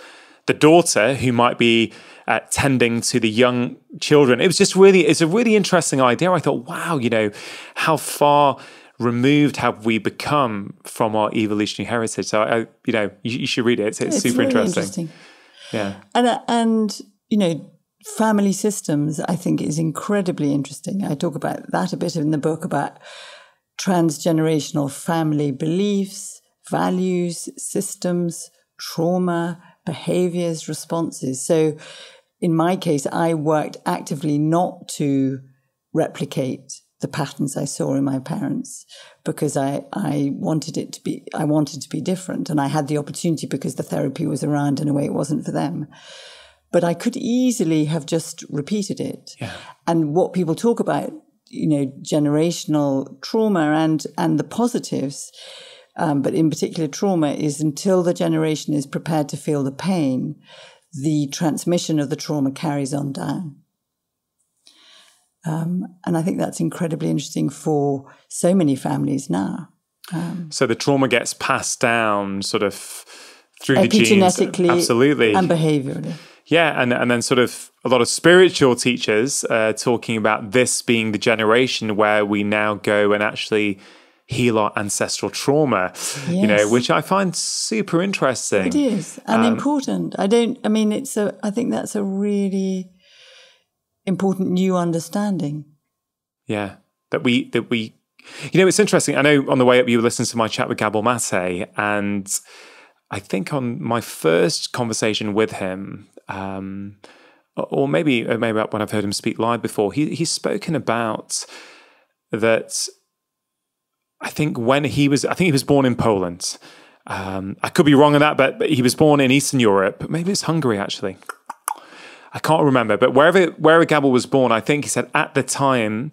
the daughter who might be uh, tending to the young children. It was just really, it's a really interesting idea. I thought, wow, you know, how far removed have we become from our evolutionary heritage? So, I, you know, you, you should read it. It's, it's, it's super really interesting. interesting. Yeah. And, uh, and, you know, family systems, I think, is incredibly interesting. I talk about that a bit in the book about transgenerational family beliefs, values, systems, trauma, behaviors, responses. So in my case, I worked actively not to replicate the patterns I saw in my parents because I, I wanted it to be, I wanted to be different. And I had the opportunity because the therapy was around in a way it wasn't for them. But I could easily have just repeated it. Yeah. And what people talk about, you know, generational trauma and, and the positives, um, but in particular trauma, is until the generation is prepared to feel the pain, the transmission of the trauma carries on down. Um, and I think that's incredibly interesting for so many families now. Um, so the trauma gets passed down sort of through the genes. Absolutely. And behaviorally. Yeah, and, and then sort of a lot of spiritual teachers uh, talking about this being the generation where we now go and actually heal our ancestral trauma, yes. you know, which I find super interesting. It is, and um, important. I don't, I mean, it's a, I think that's a really important new understanding. Yeah, that we, that we, you know, it's interesting. I know on the way up you were listening to my chat with Gabor Maté, and I think on my first conversation with him, Um, or maybe maybe when I've heard him speak live before, he, he's spoken about that. I think when he was, I think he was born in Poland. Um, I could be wrong on that, but, but he was born in Eastern Europe. Maybe it's Hungary, actually. I can't remember, but wherever wherever Gabor was born, I think he said at the time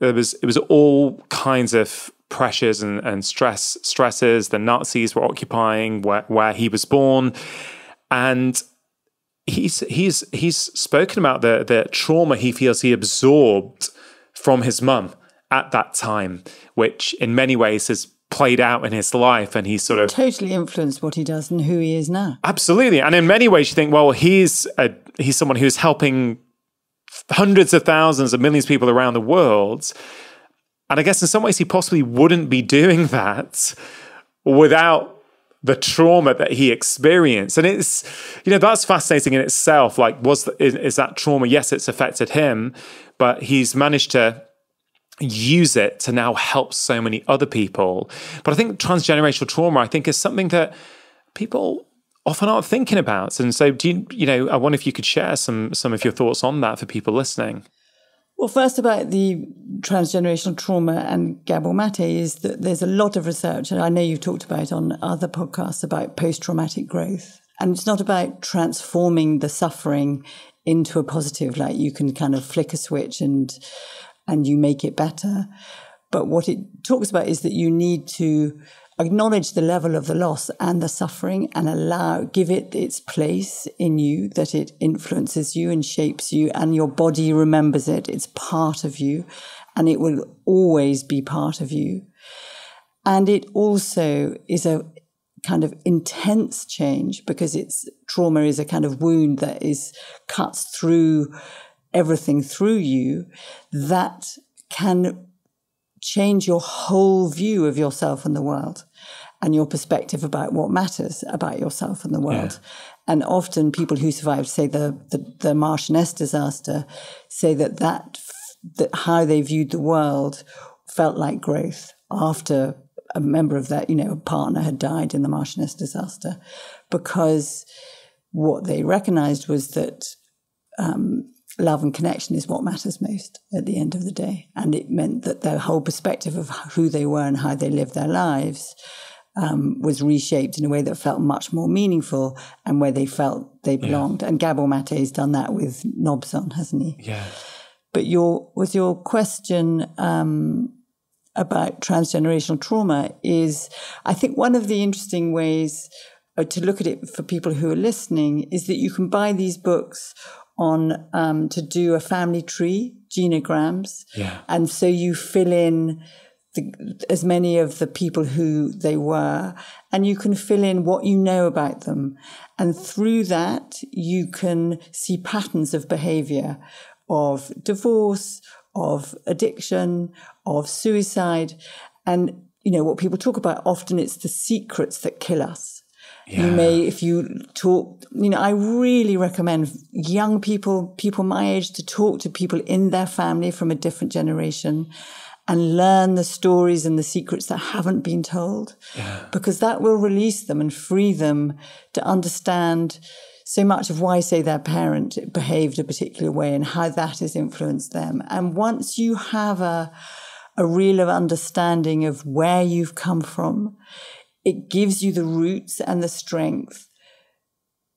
there was it was all kinds of pressures and, and stress stresses. The Nazis were occupying where, where he was born, and He's he's he's spoken about the the trauma he feels he absorbed from his mum at that time, which in many ways has played out in his life, and he's sort of totally influenced what he does and who he is now. Absolutely, and in many ways you think, well, he's a, he's someone who's helping hundreds of thousands of millions of people around the world, and I guess in some ways he possibly wouldn't be doing that without the trauma that he experienced. And it's, you know, that's fascinating in itself. Like, was the, is, is that trauma? Yes, it's affected him, but he's managed to use it to now help so many other people. But I think transgenerational trauma, I think, is something that people often aren't thinking about. And so, do you, you know, I wonder if you could share some, some of your thoughts on that for people listening. Well, first about the transgenerational trauma and Gabor Maté is that there's a lot of research, and I know you've talked about it on other podcasts, about post-traumatic growth. And it's not about transforming the suffering into a positive, like you can kind of flick a switch and, and you make it better. But what it talks about is that you need to acknowledge the level of the loss and the suffering and allow, give it its place in you, that it influences you and shapes you, and your body remembers it. It's part of you and it will always be part of you. And it also is a kind of intense change because it's trauma is a kind of wound that is cuts through everything through you that can change your whole view of yourself and the world and your perspective about what matters about yourself and the world. Yeah. And often people who survived, say, the, the, the Marchioness disaster, say that that that how they viewed the world felt like growth after a member of that, you know, partner had died in the Marchioness disaster, because what they recognized was that um, love and connection is what matters most at the end of the day. And it meant that their whole perspective of who they were and how they lived their lives um, was reshaped in a way that felt much more meaningful and where they felt they belonged. Yeah. And Gabor Maté's done that with knobs on, hasn't he? Yeah. But your, with your question um, about transgenerational trauma is, I think one of the interesting ways to look at it for people who are listening is that you can buy these books on um, to do a family tree, genograms. Yeah. And so you fill in the, as many of the people who they were, and you can fill in what you know about them. And through that, you can see patterns of behavior, of divorce, of addiction, of suicide. And, you know, what people talk about often, it's the secrets that kill us. Yeah. You may, if you talk, you know, I really recommend young people, people my age, to talk to people in their family from a different generation and learn the stories and the secrets that haven't been told, yeah. because that will release them and free them to understand so much of why, say, their parent behaved a particular way and how that has influenced them. And once you have a, a real understanding of where you've come from, it gives you the roots and the strength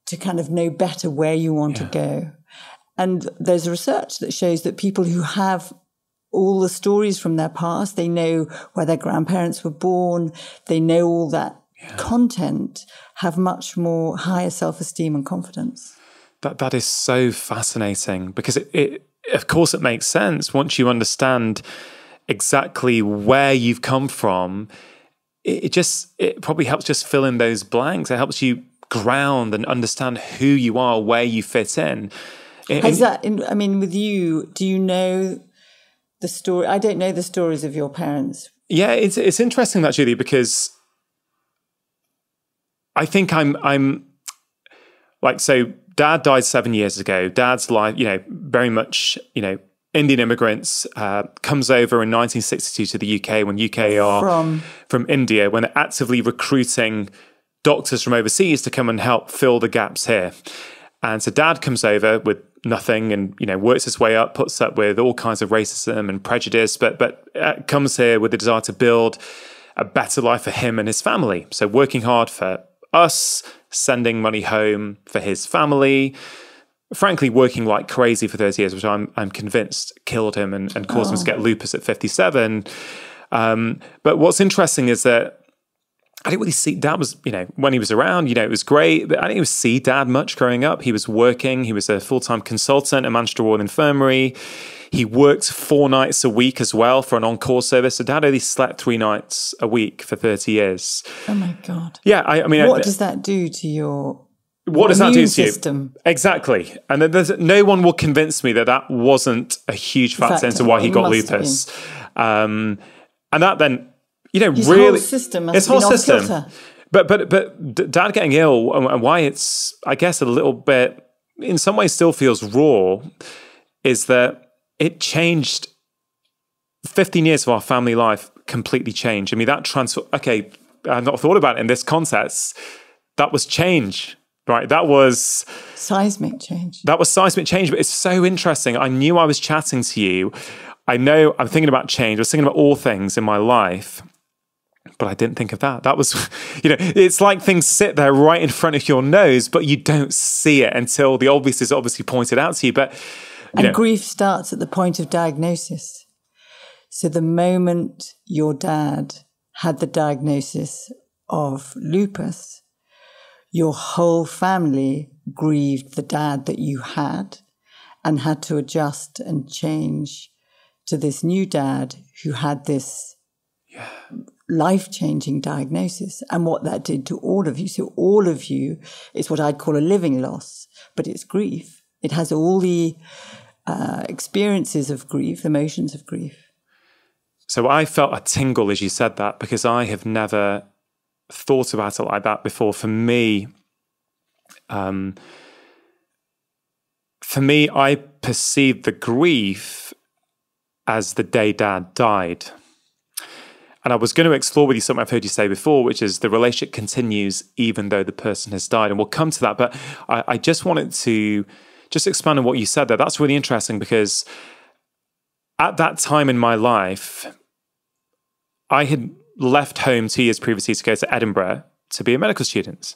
to kind of know better where you want yeah. to go. And there's research that shows that people who have all the stories from their past, they know where their grandparents were born, they know all that yeah. content, have much more higher self-esteem and confidence. That, that is so fascinating, because it, it, of course it makes sense. Once you understand exactly where you've come from, it just, it probably helps just fill in those blanks. It helps you ground and understand who you are, where you fit in. It, Has that, I mean, with you, do you know the story? I don't know the stories of your parents. Yeah, it's it's interesting that, Julie, because I think I'm, I'm like, so Dad died seven years ago. Dad's life, you know, very much, you know, Indian immigrants, uh, comes over in nineteen sixty-two to the U K when U K are from, from India, when they're actively recruiting doctors from overseas to come and help fill the gaps here. And so Dad comes over with nothing and, you know, works his way up, puts up with all kinds of racism and prejudice, but, but uh, comes here with the desire to build a better life for him and his family. So working hard for us, sending money home for his family, frankly, working like crazy for those years, which I'm, I'm convinced killed him and, and caused oh. him to get lupus at fifty-seven. Um, but what's interesting is that I didn't really see Dad was, you know, when he was around, you know, it was great, but I didn't even see Dad much growing up. He was working. He was a full-time consultant at Manchester Royal Infirmary. He worked four nights a week as well for an on-call service. So Dad only slept three nights a week for thirty years. Oh my God. Yeah. I, I mean, what I, does that do to your... What does that do to you? Exactly. And then there's, no one will convince me that that wasn't a huge factor into why he got lupus. Um, and that then, you know, his really... His whole system must his whole system. But, but, but Dad getting ill, and why it's, I guess, a little bit, in some ways still feels raw, is that it changed fifteen years of our family life, completely changed. I mean, that transfer... Okay, I've not thought about it in this context. That was change. Right, that was... Seismic change. That was seismic change, but it's so interesting. I knew I was chatting to you. I know I'm thinking about change. I was thinking about all things in my life, but I didn't think of that. That was, you know, it's like things sit there right in front of your nose, but you don't see it until the obvious is obviously pointed out to you. But you And know. Grief starts at the point of diagnosis. So the moment your dad had the diagnosis of lupus, your whole family grieved the dad that you had and had to adjust and change to this new dad who had this yeah. life-changing diagnosis, and what that did to all of you. So all of you is what I'd call a living loss, but it's grief. It has all the uh, experiences of grief, emotions of grief. So I felt a tingle as you said that, because I have never... thought about it like that before. For me, um, for me, I perceived the grief as the day dad died. And I was going to explore with you something I've heard you say before, which is the relationship continues even though the person has died. And we'll come to that. But I, I just wanted to just expand on what you said there. That's really interesting, because at that time in my life, I had left home two years previously to go to Edinburgh to be a medical student.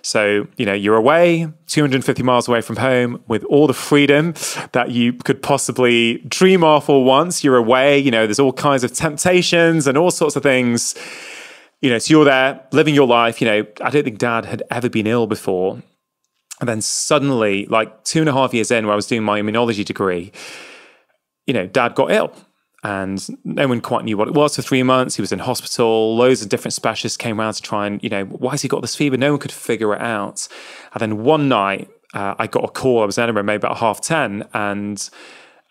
So, you know, you're away, two hundred fifty miles away from home with all the freedom that you could possibly dream of or want. You're away, you know, there's all kinds of temptations and all sorts of things. You know, so you're there living your life. You know, I don't think dad had ever been ill before. And then suddenly, like two and a half years in, where I was doing my immunology degree, you know, dad got ill. And no one quite knew what it was for three months. He was in hospital. Loads of different specialists came around to try and, you know, why has he got this fever? No one could figure it out. And then one night uh, I got a call. I was in Edinburgh, maybe about half ten. And,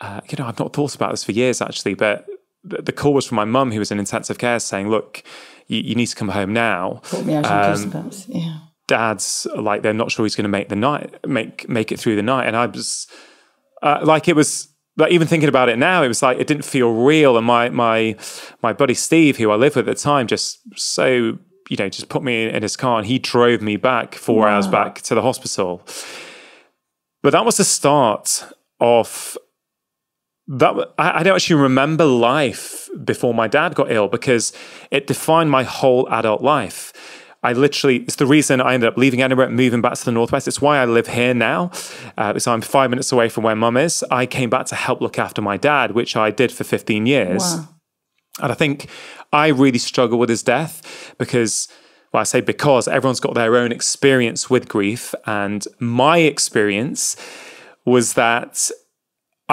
uh, you know, I've not thought about this for years, actually. But th the call was from my mum, who was in intensive care, saying, look, you, you need to come home now. Put me out um, in case, yeah. Dad's, like, they're not sure he's going to make the night, make, make it through the night. And I was, uh, like, it was... But even thinking about it now, it was like, it didn't feel real. And my my my buddy Steve, who I lived with at the time, just so, you know, just put me in his car and he drove me back four wow. hours back to the hospital. But that was the start of that. I, I don't actually remember life before my dad got ill, because it defined my whole adult life. I literally, it's the reason I ended up leaving Edinburgh and moving back to the Northwest. It's why I live here now. Uh, so I'm five minutes away from where mum is. I came back to help look after my dad, which I did for fifteen years. Wow. And I think I really struggle with his death because, well, I say because everyone's got their own experience with grief. And my experience was that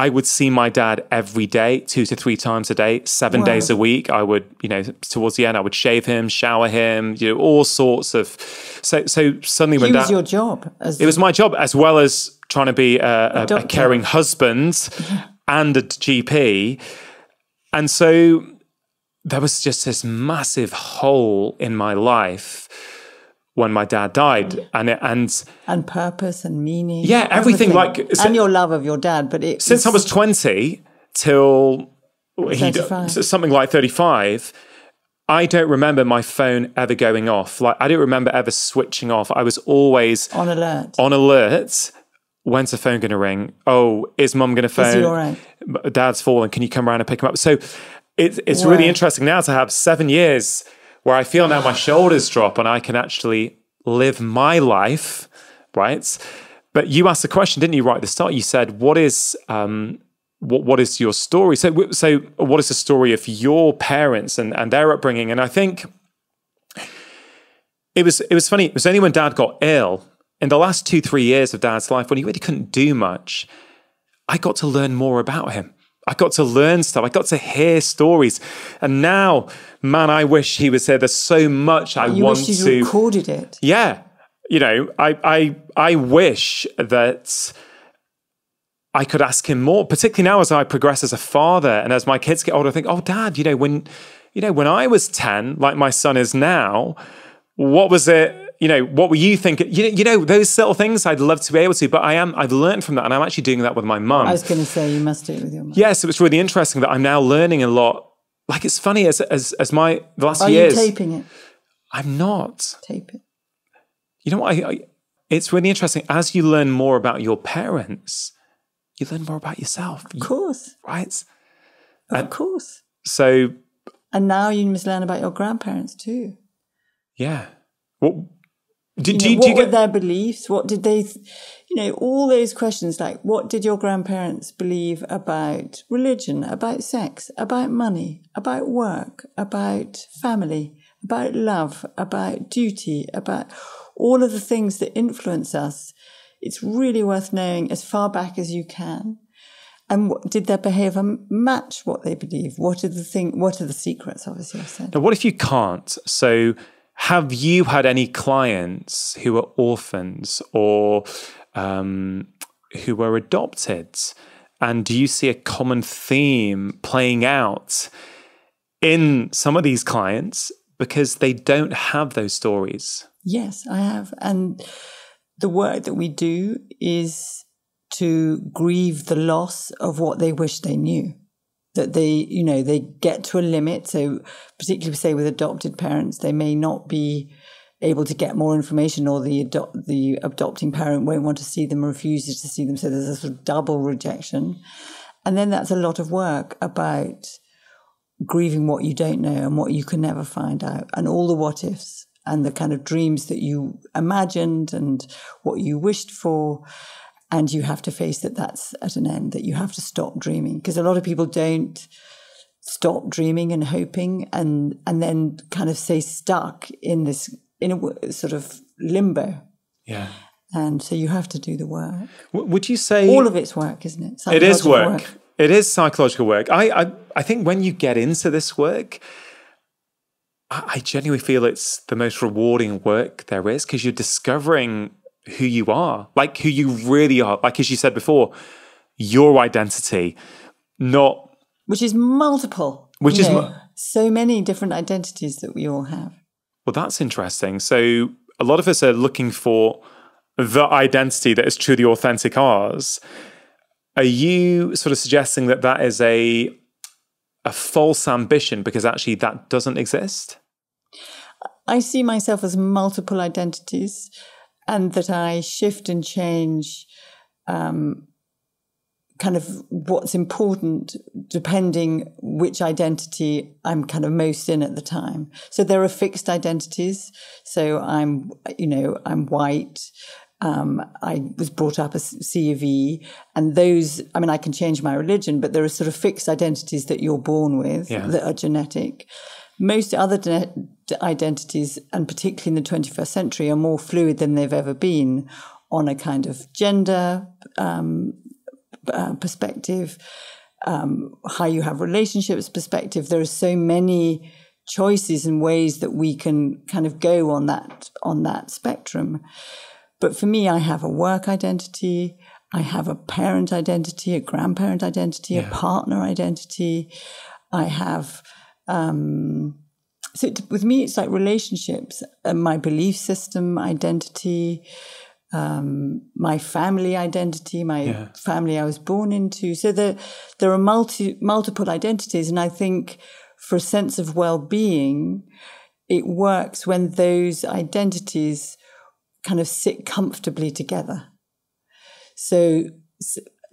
I would see my dad every day, two to three times a day, seven wow. days a week. I would, you know, towards the end, I would shave him, shower him, you know, all sorts of. So, so suddenly, when that was your job, as it was my job, as well as trying to be a, a, a, a caring husband and a G P, and so there was just this massive hole in my life when my dad died, and it, and and purpose and meaning, yeah, everything, everything. like so, and your love of your dad. But it, since I was twenty till he, something like thirty-five, I don't remember my phone ever going off. Like I don't remember ever switching off. I was always on alert. On alert. When's the phone going to ring? Oh, is mum going to phone? Is he all right? Dad's fallen. Can you come around and pick him up? So it, it's right. really interesting now to have seven years. Where I feel now my shoulders drop and I can actually live my life, right? But you asked the question, didn't you, right at the start? You said, what is um, what, what is your story? So, so what is the story of your parents and, and their upbringing? And I think it was, it was funny. It was only when dad got ill, in the last two, three years of dad's life, when he really couldn't do much, I got to learn more about him. I got to learn stuff. I got to hear stories. And now, man, I wish he was here. There's so much I you want wish you to... You recorded it. Yeah. You know, I, I, I wish that I could ask him more, particularly now as I progress as a father and as my kids get older, I think, oh, Dad, you know, when, you know, when I was ten, like my son is now, what was it... You know, what were you thinking? You, you know, those little things I'd love to be able to, but I am, I've learned from that, and I'm actually doing that with my mum. I was going to say, you must do it with your mum. Yes, yeah, so it's really interesting that I'm now learning a lot. Like, it's funny, as as, as my, the last Are years. Are you taping it? I'm not. Tape it. You know what? I, I, it's really interesting. As you learn more about your parents, you learn more about yourself. Of course. You, right? Of and, course. So. And now you must learn about your grandparents too. Yeah. Well, Did, you know, do, what do you get... were their beliefs? What did they, you know, all those questions like, what did your grandparents believe about religion, about sex, about money, about work, about family, about love, about duty, about all of the things that influence us? It's really worth knowing as far back as you can. And what, did their behaviour match what they believe? What are the thing? What are the secrets, obviously, I've said. Now, what if you can't? So... Have you had any clients who are orphans or um, who were adopted? And do you see a common theme playing out in some of these clients because they don't have those stories? Yes, I have. And the work that we do is to grieve the loss of what they wish they knew. that they, you know, they get to a limit. So particularly, say, with adopted parents, they may not be able to get more information, or the adopt, the adopting parent won't want to see them, refuses to see them. So there's a sort of double rejection. And then that's a lot of work about grieving what you don't know and what you can never find out, and all the what ifs and the kind of dreams that you imagined and what you wished for. And you have to face that that's at an end, that you have to stop dreaming, because a lot of people don't stop dreaming and hoping and, and then kind of stay stuck in this, in a sort of limbo. Yeah. And so you have to do the work. W would you say... All of it's work, isn't it? It is work. work. It is psychological work. I, I, I think when you get into this work, I, I genuinely feel it's the most rewarding work there is, because you're discovering who you are, like who you really are. Like, as you said before, your identity, not... Which is multiple. Which is... Know, so many different identities that we all have. Well, that's interesting. So a lot of us are looking for the identity that is truly authentic ours. Are you sort of suggesting that that is a, a false ambition, because actually that doesn't exist? I see myself as multiple identities, and that I shift and change um, kind of what's important depending which identity I'm kind of most in at the time. So there are fixed identities. So I'm, you know, I'm white. Um, I was brought up as C of E, and those, I mean, I can change my religion, but there are sort of fixed identities that you're born with, yeah, that are genetic. Most other identities, and particularly in the twenty-first century, are more fluid than they've ever been on a kind of gender um, uh, perspective, um, how you have relationships perspective. There are so many choices and ways that we can kind of go on that, on that spectrum. But for me, I have a work identity, I have a parent identity, a grandparent identity, yeah, a partner identity. I have... Um, so it, with me, it's like relationships, uh, my belief system identity, um, my family identity, my yeah. family I was born into. So there, there are multi, multiple identities. And I think for a sense of well-being, it works when those identities kind of sit comfortably together. So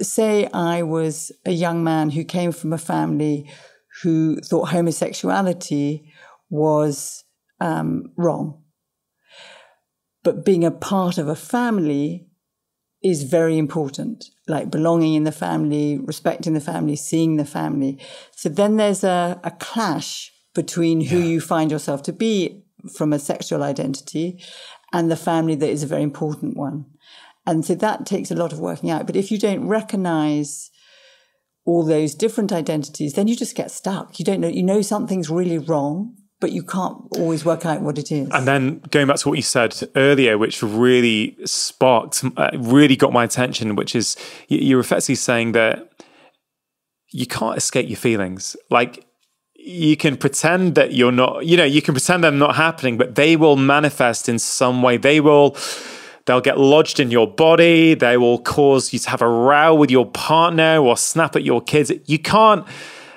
say I was a young man who came from a family who thought homosexuality was um, wrong. But being a part of a family is very important, like belonging in the family, respecting the family, seeing the family. So then there's a, a clash between who yeah. you find yourself to be from a sexual identity and the family that is a very important one. And so that takes a lot of working out. But if you don't recognize all those different identities, then you just get stuck. You don't know, you know something's really wrong, but you can't always work out what it is. And then going back to what you said earlier, which really sparked, uh, really got my attention, which is you're effectively saying that you can't escape your feelings. Like, you can pretend that you're not, you know, you can pretend they're not happening, but they will manifest in some way. They will... They'll get lodged in your body. They will cause you to have a row with your partner or snap at your kids. You can't,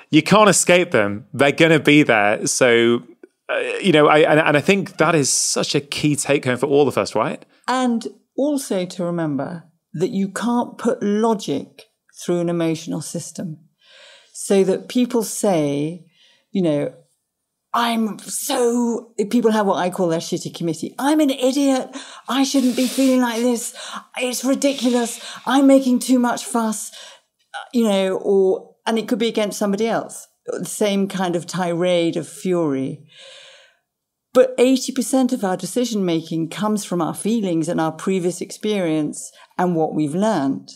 you can't escape them. They're going to be there. So, uh, you know, I, and, and I think that is such a key take home for all of us, right? And also to remember that you can't put logic through an emotional system, so that people say, you know, I'm so, people have what I call their shitty committee. I'm an idiot. I shouldn't be feeling like this. It's ridiculous. I'm making too much fuss, you know, or, and it could be against somebody else. The same kind of tirade of fury. But eighty percent of our decision making comes from our feelings and our previous experience and what we've learned.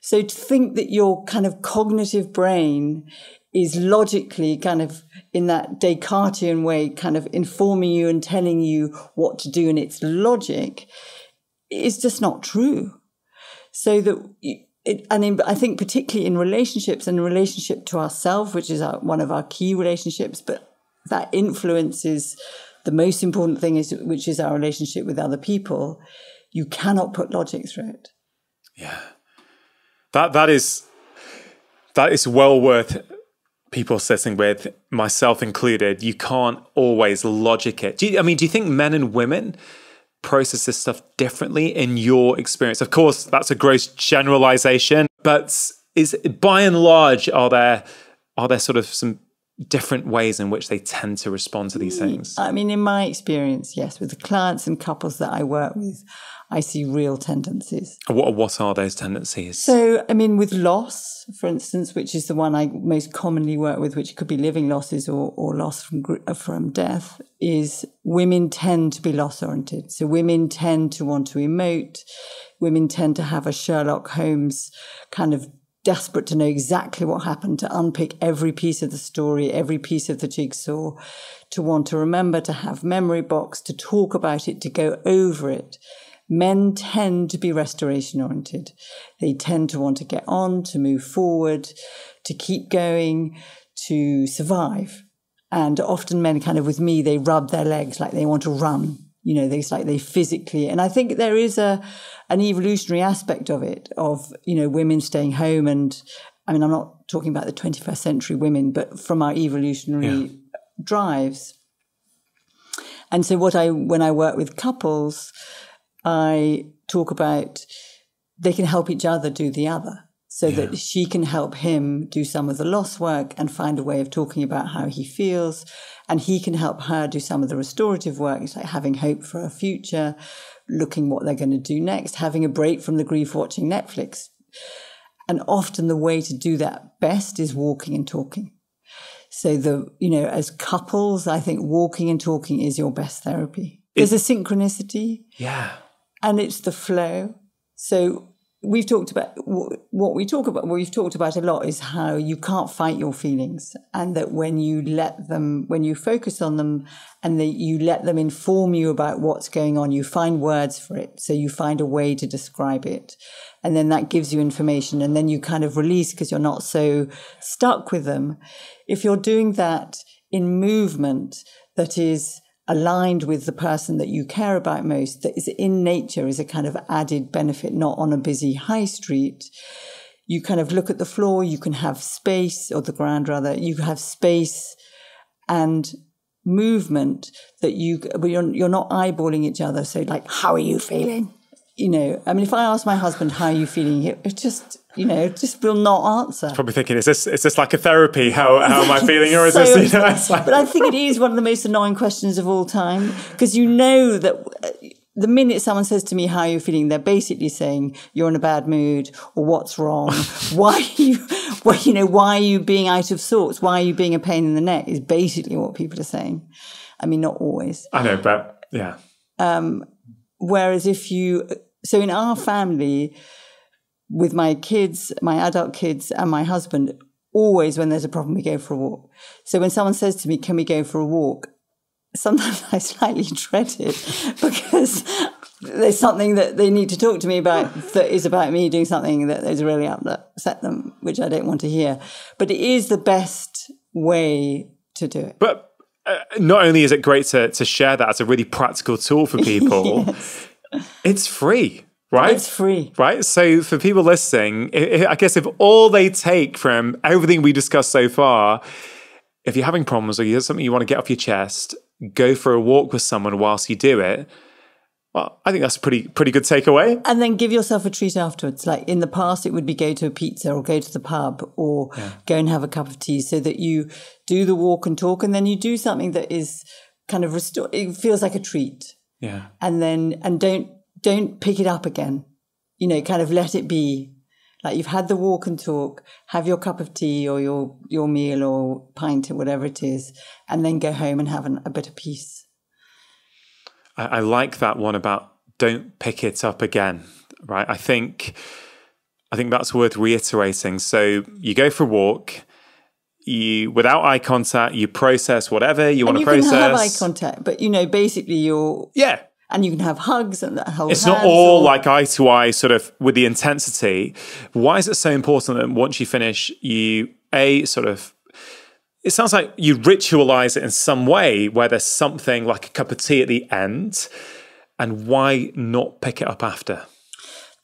So to think that your kind of cognitive brain is logically kind of in that Descartesian way, kind of informing you and telling you what to do, and it's logic, is just not true. So that, it, and in, I think particularly in relationships and relationship to ourselves, which is our, one of our key relationships, but that influences the most important thing, is which is our relationship with other people. You cannot put logic through it. Yeah, that that is that is well worth people sitting with, myself included, you can't always logic it. Do you, I mean, do you think men and women process this stuff differently in your experience? Of course, that's a gross generalization, but is by and large, are there are there sort of some different ways in which they tend to respond to these things? I mean, in my experience, yes, with the clients and couples that I work with, I see real tendencies. What, what are those tendencies? So, I mean, with loss, for instance, which is the one I most commonly work with, which could be living losses or, or loss from, from death, is women tend to be loss-oriented. So women tend to want to emote. Women tend to have a Sherlock Holmes kind of desperate to know exactly what happened, to unpick every piece of the story, every piece of the jigsaw, to want to remember, to have memory box, to talk about it, to go over it. Men tend to be restoration oriented. They tend to want to get on, to move forward, to keep going, to survive. And often men kind of with me, they rub their legs like they want to run. You know, they like they physically, and I think there is a an evolutionary aspect of it, of, you know, women staying home. And I mean, I'm not talking about the twenty-first century women, but from our evolutionary yeah. drives. And so what I, when I work with couples, I talk about they can help each other do the other. So yeah. that she can help him do some of the loss work and find a way of talking about how he feels. And he can help her do some of the restorative work. It's like having hope for a future, looking what they're going to do next, having a break from the grief, watching Netflix. And often the way to do that best is walking and talking. So the, you know, as couples, I think walking and talking is your best therapy. There's a synchronicity. Yeah. And it's the flow. So we've talked about what we talk about, what we've talked about a lot is how you can't fight your feelings, and that when you let them, when you focus on them and that you let them inform you about what's going on, you find words for it. So you find a way to describe it. And then that gives you information, and then you kind of release because you're not so stuck with them. If you're doing that in movement that is aligned with the person that you care about most, that is in nature, is a kind of added benefit, not on a busy high street. You kind of look at the floor, you can have space, or the ground rather, you have space and movement that you, but you're, you're not eyeballing each other. So like, how are you feeling? You know, I mean, if I ask my husband, how are you feeling? It just, you know, just will not answer. Probably thinking, is this is this like a therapy? How how am I feeling? Or is so, this, you know? Like... But I think it is one of the most annoying questions of all time, because you know that the minute someone says to me, how are you feeling? They're basically saying, you're in a bad mood, or what's wrong? Why are you, well, you know, why are you being out of sorts? Why are you being a pain in the neck? Is basically what people are saying. I mean, not always. I know, but yeah. Um, whereas if you, so in our family, with my kids, my adult kids and my husband, always when there's a problem, we go for a walk. So when someone says to me, can we go for a walk? Sometimes I slightly dread it because there's something that they need to talk to me about that is about me doing something that is really upset them, which I don't want to hear. But it is the best way to do it. But uh, not only is it great to, to share that as a really practical tool for people, yes. It's free. Right? It's free. Right? So for people listening, I guess if all they take from everything we discussed so far, if you're having problems or you have something you want to get off your chest, go for a walk with someone whilst you do it. Well, I think that's a pretty, pretty good takeaway. And then give yourself a treat afterwards. Like in the past, it would be go to a pizza or go to the pub or yeah. go and have a cup of tea, so that you do the walk and talk, and then you do something that is kind of restore. It feels like a treat. Yeah. And then, and don't, Don't pick it up again, you know, kind of let it be. Like you've had the walk and talk, have your cup of tea or your, your meal or pint or whatever it is, and then go home and have an, a bit of peace. I, I like that one about don't pick it up again, right? I think, I think that's worth reiterating. So you go for a walk. You, without eye contact, you process whatever you want to process. You can have eye contact, but you know, basically you're... Yeah. And you can have hugs and hold hands. It's not all like eye to eye sort of with the intensity. Why is it so important that once you finish, you, A, sort of, it sounds like you ritualize it in some way where there's something like a cup of tea at the end, and why not pick it up after?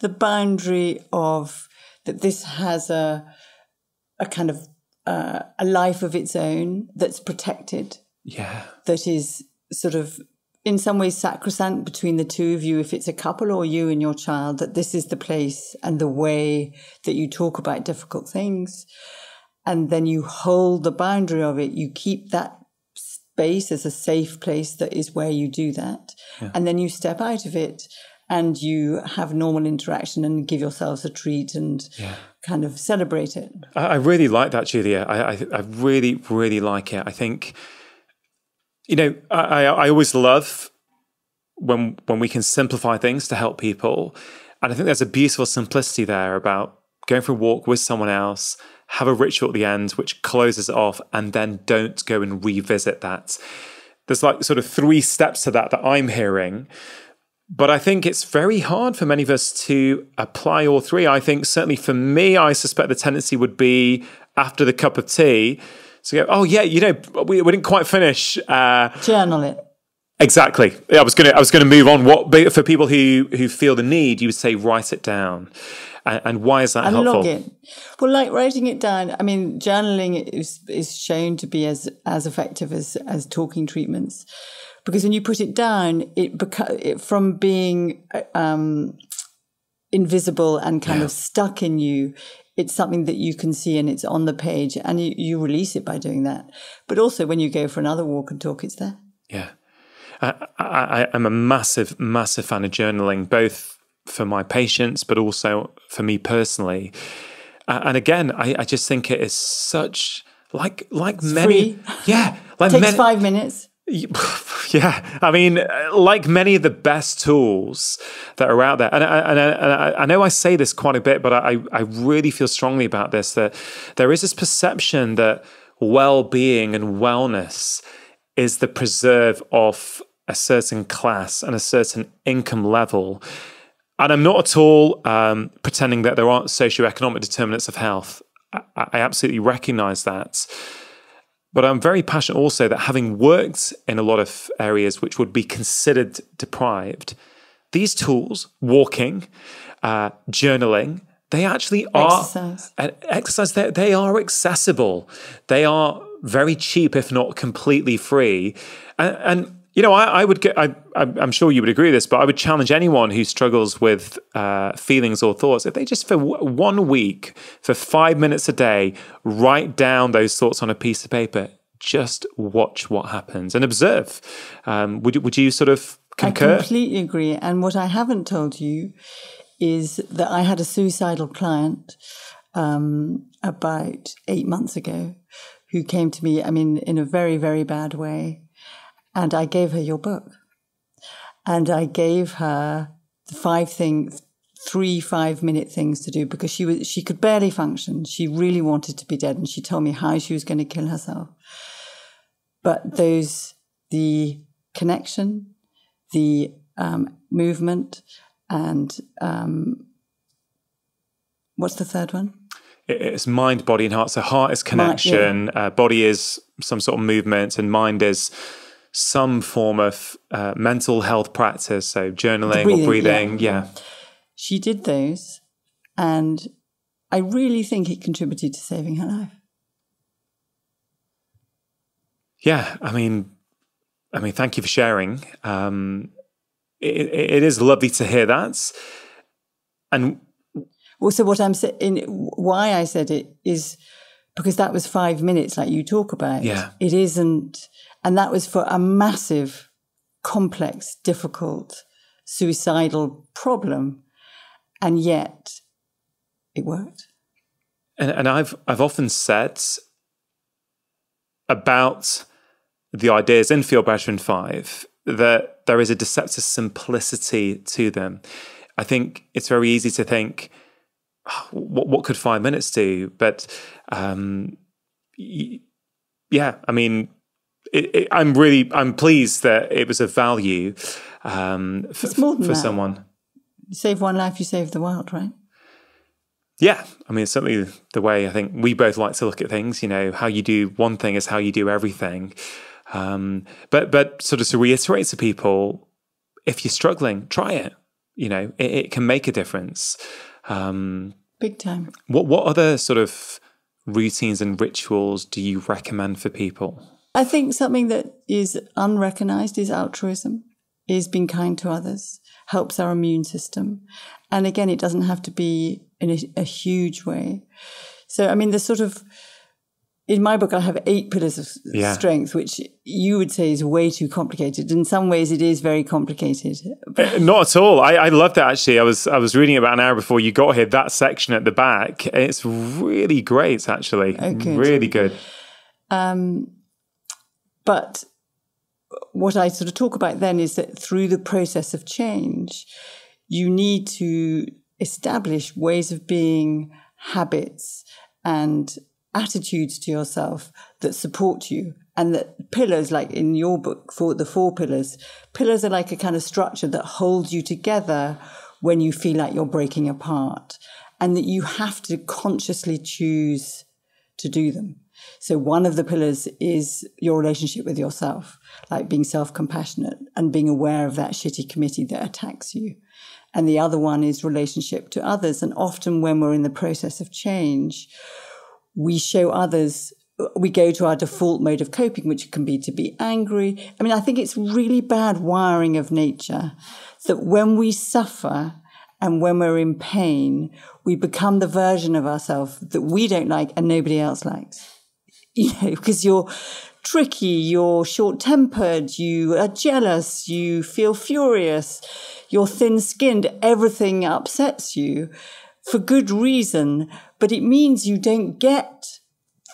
The boundary of that this has a, a kind of uh, a life of its own that's protected. Yeah. That is sort of in some ways sacrosanct between the two of you, if it's a couple or you and your child, that this is the place and the way that you talk about difficult things. And then you hold the boundary of it. You keep that space as a safe place that is where you do that. Yeah. And then you step out of it and you have normal interaction and give yourselves a treat and yeah. kind of celebrate it. I, I really like that, Julia. I, I, I really, really like it. I think... You know, I, I always love when when we can simplify things to help people. And I think there's a beautiful simplicity there about going for a walk with someone else, have a ritual at the end which closes it off, and then don't go and revisit that. There's like sort of three steps to that that I'm hearing. But I think it's very hard for many of us to apply all three. I think certainly for me, I suspect the tendency would be after the cup of tea, so go, oh yeah, you know, we, we didn't quite finish. Uh, Journal it. Exactly. I was gonna, I was gonna move on. What for people who who feel the need, you would say write it down, and, and why is that and helpful? Log it. Well, like writing it down. I mean, journaling is is shown to be as as effective as as talking treatments, because when you put it down, it beca- from being um, invisible and kind yeah. of stuck in you. It's something that you can see and it's on the page and you, you release it by doing that. But also when you go for another walk and talk, it's there. Yeah. I, I, I'm a massive, massive fan of journaling, both for my patients, but also for me personally. Uh, and again, I, I just think it is such, like like it's many- free. Yeah. Like it takes many, five minutes. Yeah. I mean, like many of the best tools that are out there, and I, and I, and I, I know I say this quite a bit, but I, I really feel strongly about this, that there is this perception that well-being and wellness is the preserve of a certain class and a certain income level. And I'm not at all um, pretending that there aren't socioeconomic determinants of health. I, I absolutely recognize that. But I'm very passionate also that having worked in a lot of areas which would be considered deprived, these tools, walking, uh, journaling, they actually are exercise. Uh, exercise they, they are accessible. They are very cheap, if not completely free. And, and you know, I, I would get, I, I'm sure you would agree with this, but I would challenge anyone who struggles with uh, feelings or thoughts, if they just for w one week, for five minutes a day, write down those thoughts on a piece of paper, just watch what happens and observe. Um, would, would you sort of concur? I completely agree. And what I haven't told you is that I had a suicidal client um, about eight months ago who came to me, I mean, in a very, very bad way. And I gave her your book. And I gave her the five things, three five-minute things to do, because she was she could barely function. She really wanted to be dead, and she told me how she was going to kill herself. But those, the connection, the um, movement, and um, what's the third one? It's mind, body, and heart. So heart is connection, mind, yeah. uh, body is some sort of movement, and mind is some form of uh, mental health practice, so journaling breathing, or breathing. Yeah. yeah. She did those, and I really think it contributed to saving her life. Yeah, I mean, I mean, thank you for sharing. Um, it, it is lovely to hear that. And also, what I'm saying, why I said it is because that was five minutes, like you talk about. Yeah, it isn't. And that was for a massive, complex, difficult, suicidal problem. And yet it worked. And, and I've, I've often said about the ideas in Feel Better in five that there is a deceptive simplicity to them. I think it's very easy to think, oh, what, what could five minutes do? But um, yeah, I mean... It, it, I'm really, I'm pleased that it was of value um, for, for someone. You save one life, you save the world, right? Yeah. I mean, it's certainly the way I think we both like to look at things, you know, how you do one thing is how you do everything. Um, but, but sort of to reiterate to people, if you're struggling, try it, you know, it, it can make a difference. Um, Big time. What, what other sort of routines and rituals do you recommend for people? I think something that is unrecognized is altruism, is being kind to others, helps our immune system. And again, it doesn't have to be in a, a huge way. So, I mean, the sort of, in my book, I have eight pillars of yeah. strength, which you would say is way too complicated. In some ways, it is very complicated. Not at all. I, I love that, actually. I was I was reading about an hour before you got here, that section at the back. It's really great, actually. Oh, good. Really good. Um, but what I sort of talk about then is that through the process of change, you need to establish ways of being, habits, and attitudes to yourself that support you, and that pillars, like in your book, for the four pillars, pillars are like a kind of structure that holds you together when you feel like you're breaking apart, and that you have to consciously choose to do them. So one of the pillars is your relationship with yourself, like being self-compassionate and being aware of that shitty committee that attacks you. And the other one is relationship to others. And often when we're in the process of change, we show others, we go to our default mode of coping, which can be to be angry. I mean, I think it's really bad wiring of nature that when we suffer and when we're in pain, we become the version of ourselves that we don't like and nobody else likes. You know, because you're tricky, you're short-tempered, you are jealous, you feel furious, you're thin-skinned, everything upsets you. For good reason, but it means you don't get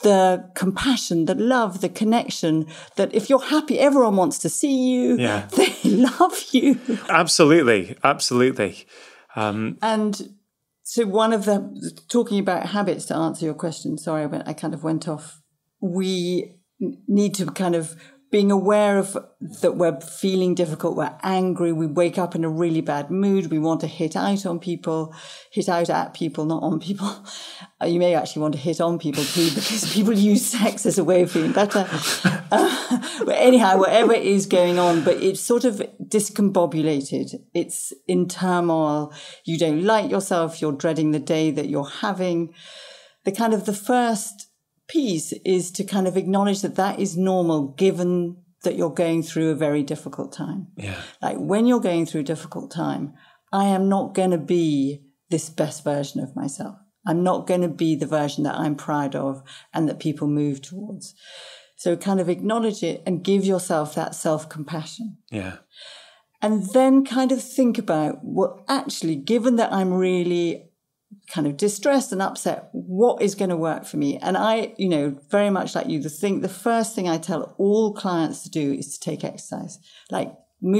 the compassion, the love, the connection that if you're happy, everyone wants to see you. Yeah. They love you. Absolutely. Absolutely. Um, and so one of the, talking about habits to answer your question, sorry, I, went, I kind of went off. We need to kind of being aware of that we're feeling difficult, we're angry, we wake up in a really bad mood, we want to hit out on people, hit out at people, not on people. You may actually want to hit on people too, because people use sex as a way of feeling better. Uh, but anyhow, whatever is going on, but it's sort of discombobulated. It's in turmoil. You don't like yourself. You're dreading the day that you're having. The kind of the first piece is to kind of acknowledge that that is normal, given that you're going through a very difficult time. Yeah. Like when you're going through a difficult time, I am not going to be this best version of myself. I'm not going to be the version that I'm proud of and that people move towards. So kind of acknowledge it and give yourself that self-compassion. Yeah. And then kind of think about, well, actually, given that I'm really kind of distressed and upset, what is going to work for me? And I, you know, very much like you, the thing, the first thing I tell all clients to do is to take exercise, like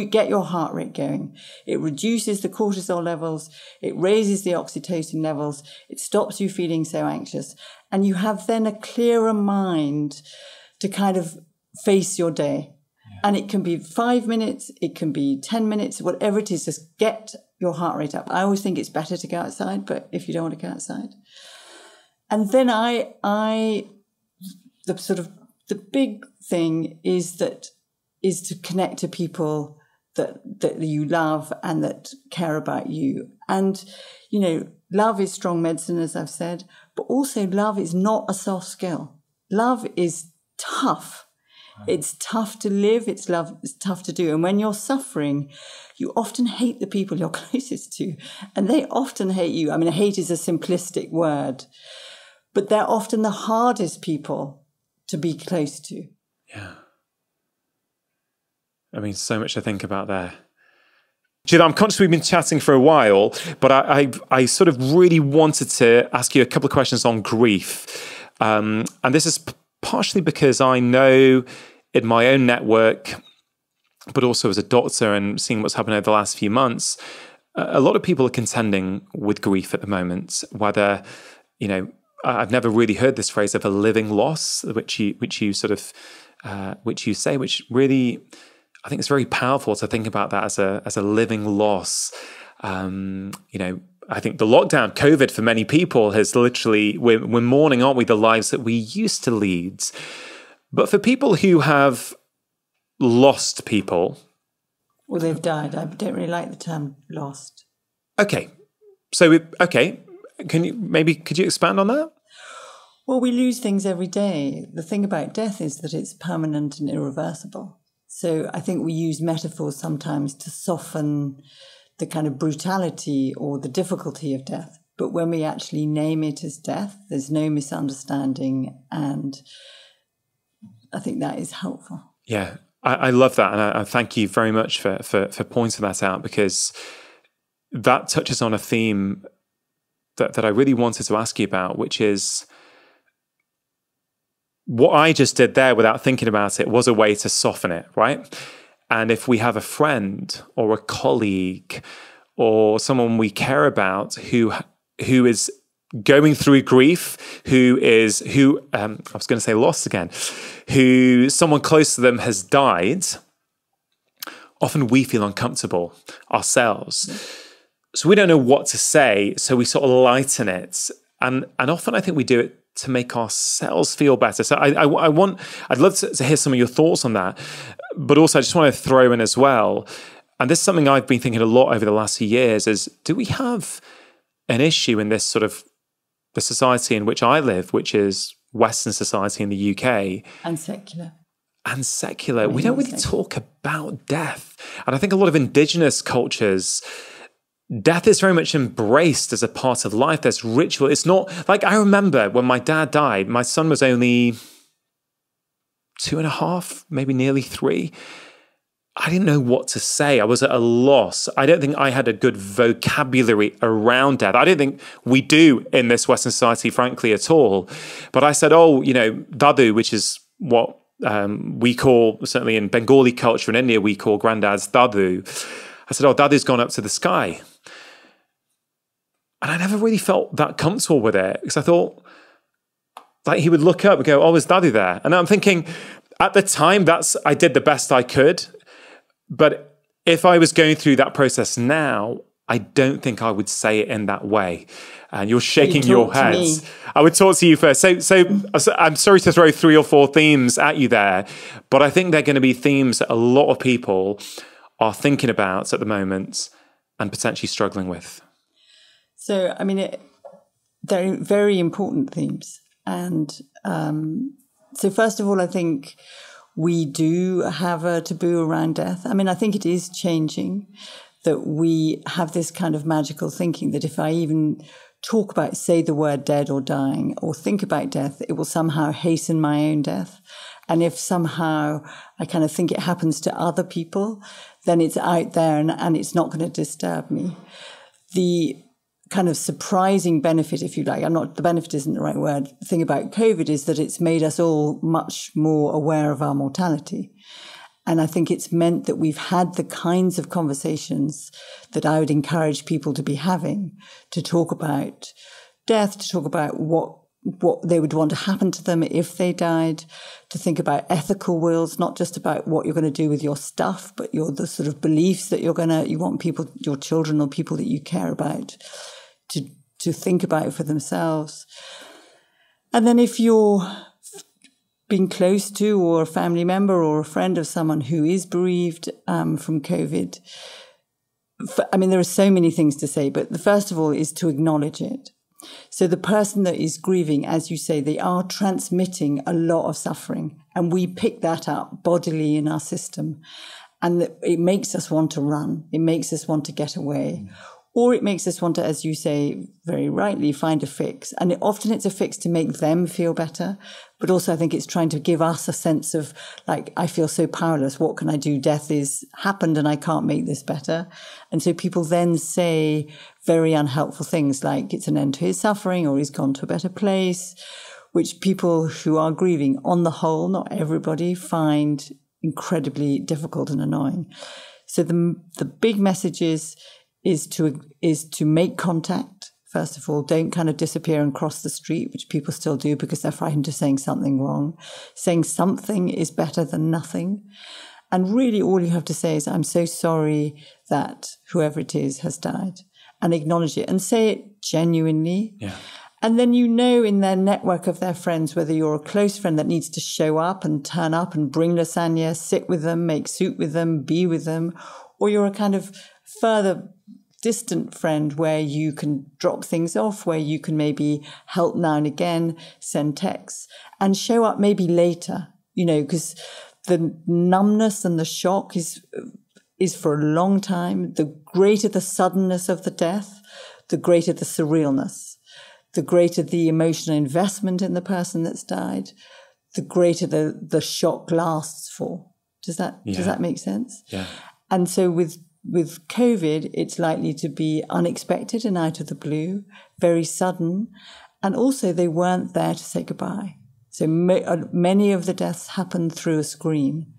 get your heart rate going. It reduces the cortisol levels. It raises the oxytocin levels. It stops you feeling so anxious. And you have then a clearer mind to kind of face your day. Yeah. And it can be five minutes. It can be ten minutes, whatever it is, just get your heart rate up. I always think it's better to go outside, but if you don't want to go outside. And then I, I, the sort of, the big thing is that, is to connect to people that, that you love and that care about you. And, you know, love is strong medicine, as I've said, but also love is not a soft skill. Love is tough. It's tough to live, it's, love, it's tough to do. And when you're suffering, you often hate the people you're closest to, and they often hate you. I mean, hate is a simplistic word, but they're often the hardest people to be close to. Yeah. I mean, so much to think about there. Julia, I'm conscious we've been chatting for a while, but I, I, I sort of really wanted to ask you a couple of questions on grief. Um, and this is partially because I know in my own network, but also as a doctor and seeing what's happened over the last few months, a lot of people are contending with grief at the moment, whether, you know, I've never really heard this phrase of a living loss, which you, which you sort of, uh, which you say, which really, I think it's very powerful to think about that as a, as a living loss. Um, you know, I think the lockdown, COVID, for many people has literally, we're, we're mourning, aren't we, the lives that we used to lead. But for people who have lost people. Well, they've died. I don't really like the term lost. Okay. So, we, okay. Can you, maybe, could you expand on that? Well, we lose things every day. The thing about death is that it's permanent and irreversible. So I think we use metaphors sometimes to soften the kind of brutality or the difficulty of death. But when we actually name it as death, there's no misunderstanding. And I think that is helpful. Yeah, I, I love that. And I, I thank you very much for, for, for pointing that out, because that touches on a theme that, that I really wanted to ask you about, which is what I just did there without thinking about it was a way to soften it, right? And if we have a friend or a colleague or someone we care about who who is going through grief, who is, who um, I was going to say lost again, who someone close to them has died, often we feel uncomfortable ourselves. So we don't know what to say, so we sort of lighten it. And, and often I think we do it to make ourselves feel better. So I, I, I want, I'd love to, to hear some of your thoughts on that. But also I just want to throw in as well, and this is something I've been thinking a lot over the last few years, is do we have an issue in this sort of the society in which I live, which is Western society in the U K? And secular. And secular. We don't really talk about death. And I think a lot of indigenous cultures, death is very much embraced as a part of life. There's ritual. It's not like, I remember when my dad died, my son was only two and a half, maybe nearly three. I didn't know what to say. I was at a loss. I don't think I had a good vocabulary around death. I don't think we do in this Western society, frankly, at all. But I said, oh, you know, dadu, which is what um, we call, certainly in Bengali culture in India, we call granddad's dadu. I said, oh, dadu's gone up to the sky. And I never really felt that comfortable with it, because I thought, like, he would look up and go, oh, is dadu there? And I'm thinking, at the time, that's, I did the best I could. But if I was going through that process now, I don't think I would say it in that way. And you're shaking you your heads. I would talk to you first. So, so I'm sorry to throw three or four themes at you there, but I think they're going to be themes that a lot of people are thinking about at the moment and potentially struggling with. So, I mean, it, they're very important themes. And um, so first of all, I think we do have a taboo around death. I mean, I think it is changing, that we have this kind of magical thinking that if I even talk about, say the word dead or dying or think about death, it will somehow hasten my own death. And if somehow I kind of think it happens to other people, then it's out there and, and it's not going to disturb me. The kind of surprising benefit, if you like, I'm not, the benefit isn't the right word, the thing about COVID is that it's made us all much more aware of our mortality. And I think it's meant that we've had the kinds of conversations that I would encourage people to be having, to talk about death, to talk about what what they would want to happen to them if they died, to think about ethical wills, not just about what you're going to do with your stuff, but your the sort of beliefs that you're going to, you want people, your children or people that you care about, to to think about for themselves. And then if you're being close to or a family member or a friend of someone who is bereaved um, from COVID, for, I mean, there are so many things to say, but the first of all is to acknowledge it. So the person that is grieving, as you say, they are transmitting a lot of suffering, and we pick that up bodily in our system, and it makes us want to run. It makes us want to get away, or it makes us want to, as you say, very rightly, find a fix. And it, often it's a fix to make them feel better, but also I think it's trying to give us a sense of, like, I feel so powerless. What can I do? Death is happened and I can't make this better. And so people then say very unhelpful things like it's an end to his suffering, or he's gone to a better place, which people who are grieving on the whole, not everybody, find incredibly difficult and annoying. So the, the big message is, is to, is to make contact. First of all, don't kind of disappear and cross the street, which people still do because they're frightened of saying something wrong. Saying something is better than nothing. And really all you have to say is, I'm so sorry that whoever it is has died. And acknowledge it and say it genuinely. Yeah. And then you know in their network of their friends, whether you're a close friend that needs to show up and turn up and bring lasagna, sit with them, make soup with them, be with them, or you're a kind of further distant friend where you can drop things off, where you can maybe help now and again, send texts and show up maybe later, you know, because the numbness and the shock is, is for a long time. The greater the suddenness of the death, the greater the surrealness, the greater the emotional investment in the person that's died, the greater the, the shock lasts for. Does that, yeah. does that make sense? Yeah. And so with, with COVID, it's likely to be unexpected and out of the blue, very sudden. And also they weren't there to say goodbye. So many of the deaths happened through a screen.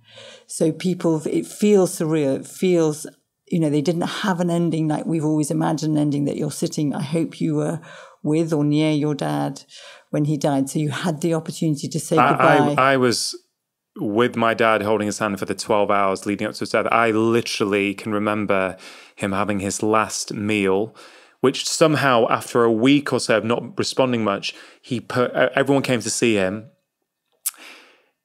So people, it feels surreal. It feels, you know, they didn't have an ending like we've always imagined an ending that you're sitting, I hope you were with or near your dad when he died. So you had the opportunity to say I, goodbye. I, I was... with my dad holding his hand for the twelve hours leading up to his death. I literally can remember him having his last meal, which somehow after a week or so of not responding much, he per everyone came to see him.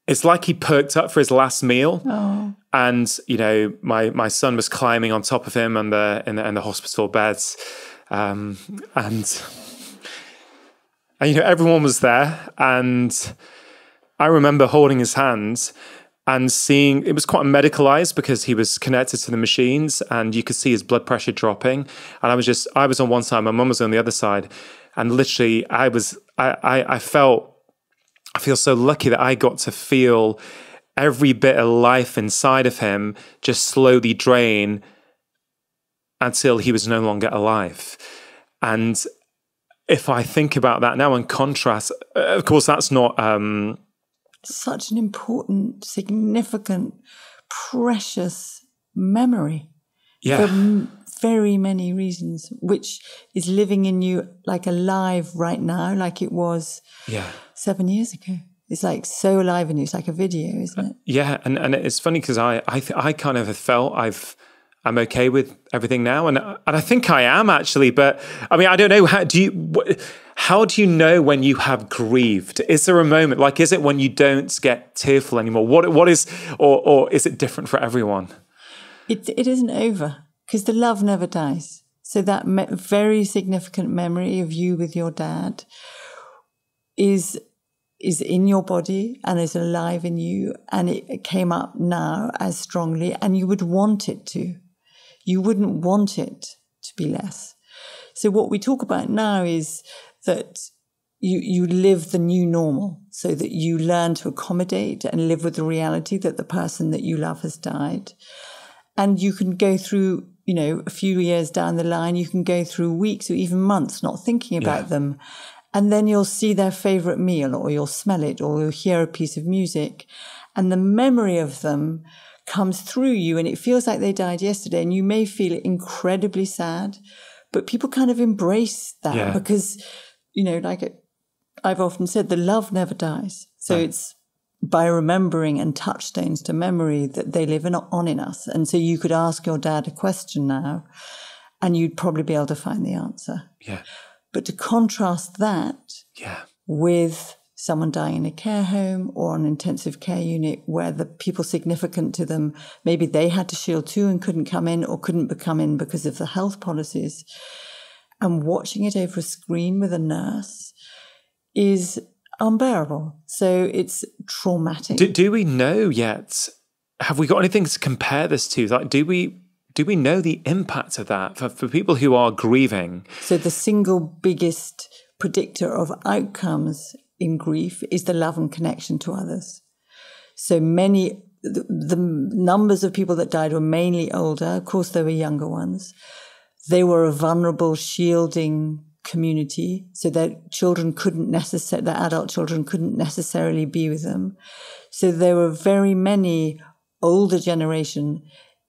It's like he perked up for his last meal. Oh. And, you know, my, my son was climbing on top of him and the, in the, in the hospital beds. Um, and, and, you know, everyone was there and... I remember holding his hands and seeing, it was quite medicalized because he was connected to the machines and you could see his blood pressure dropping. And I was just, I was on one side, my mum was on the other side. And literally I was, I, I, I felt, I feel so lucky that I got to feel every bit of life inside of him just slowly drain until he was no longer alive. And if I think about that now in contrast, of course, that's not, um, such an important, significant, precious memory yeah. for m very many reasons, which is living in you like alive right now, like it was yeah. seven years ago. It's like so alive in you. It's like a video, isn't it? Uh, yeah, and, and it's funny because I I, th I kind of have felt I've, I'm okay with everything now, and and I think I am actually. But I mean, I don't know. How do you? How do you know when you have grieved? Is there a moment like? Is it when you don't get tearful anymore? What what is, or or is it different for everyone? It it isn't over because the love never dies. So that me very significant memory of you with your dad is is in your body and is alive in you, and it came up now as strongly, and you would want it to. You wouldn't want it to be less. So what we talk about now is that you, you live the new normal so that you learn to accommodate and live with the reality that the person that you love has died. And you can go through, you know, a few years down the line, you can go through weeks or even months not thinking about yeah. them. And then you'll see their favorite meal or you'll smell it or you'll hear a piece of music. And the memory of them comes through you and it feels like they died yesterday and you may feel incredibly sad, but people kind of embrace that yeah. because, you know, like it, I've often said, the love never dies. So right. it's by remembering and touchstones to memory that they live in, on in us. And so you could ask your dad a question now and you'd probably be able to find the answer. Yeah. But to contrast that yeah. with someone dying in a care home or an intensive care unit where the people significant to them, maybe they had to shield too and couldn't come in or couldn't come in because of the health policies. And watching it over a screen with a nurse is unbearable. So it's traumatic. Do, do we know yet? Have we got anything to compare this to? Like, do we... do we know the impact of that for, for people who are grieving? So the single biggest predictor of outcomes in grief is the love and connection to others. So many, the, the numbers of people that died were mainly older. Of course, there were younger ones. They were a vulnerable, shielding community. So their children couldn't necessarily, their adult children couldn't necessarily be with them. So there were very many older generation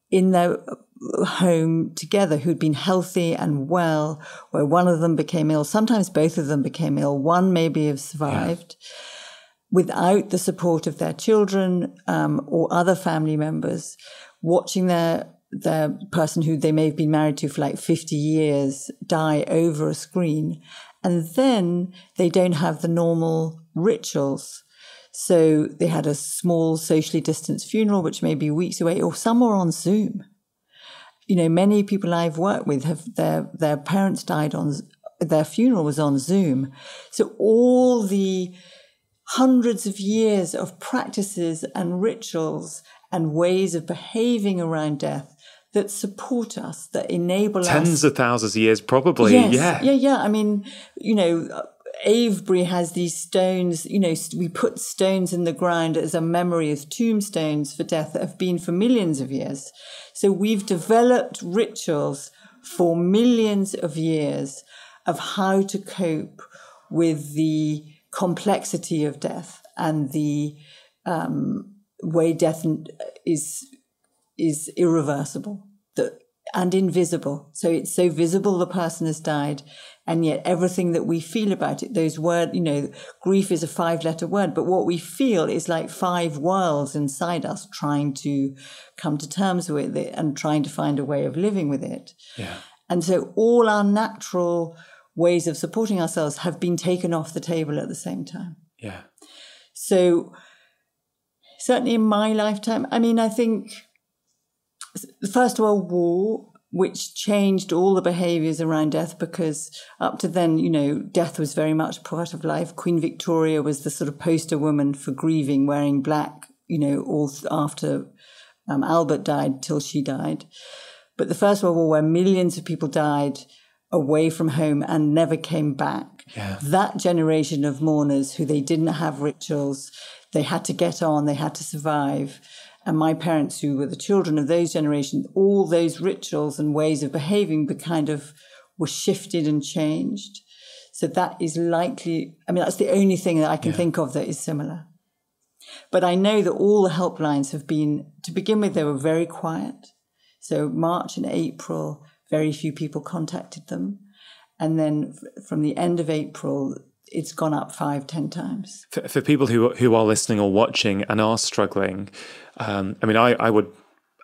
in their home together who'd been healthy and well, where one of them became ill. Sometimes both of them became ill. One maybe have survived yeah. without the support of their children um, or other family members, watching their, their person who they may have been married to for like fifty years die over a screen. And then they don't have the normal rituals. So they had a small socially distanced funeral, which may be weeks away, or some were on Zoom. you know, many people I've worked with have their, their parents died on, their funeral was on Zoom. So all the hundreds of years of practices and rituals and ways of behaving around death that support us, that enable us. Tens of thousands of years, probably. Yes. Yeah. Yeah, yeah. I mean, you know, Avebury has these stones, you know, we put stones in the ground as a memory, as tombstones for death that have been for millions of years. So we've developed rituals for millions of years of how to cope with the complexity of death and the um, way death is is irreversible and invisible. So it's so visible the person has died, and yet everything that we feel about it, those words, you know, grief is a five-letter word, but what we feel is like five worlds inside us trying to come to terms with it and trying to find a way of living with it. Yeah. And so all our natural ways of supporting ourselves have been taken off the table at the same time. Yeah. So certainly in my lifetime, I mean, I think the First World War, which changed all the behaviours around death, because up to then, you know, death was very much part of life. Queen Victoria was the sort of poster woman for grieving, wearing black, you know, all after um, Albert died till she died. But the First World War, where millions of people died away from home and never came back, yeah. That generation of mourners who they didn't have rituals, they had to get on, they had to survive. And my parents, who were the children of those generations, all those rituals and ways of behaving but kind of were shifted and changed. So that is likely, I mean, that's the only thing that I can yeah. think of that is similar. But I know that all the helplines have been, to begin with, they were very quiet. So March and April, very few people contacted them. And then from the end of April, it's gone up five, ten times. For, for people who who are listening or watching and are struggling, um, I mean, I, I would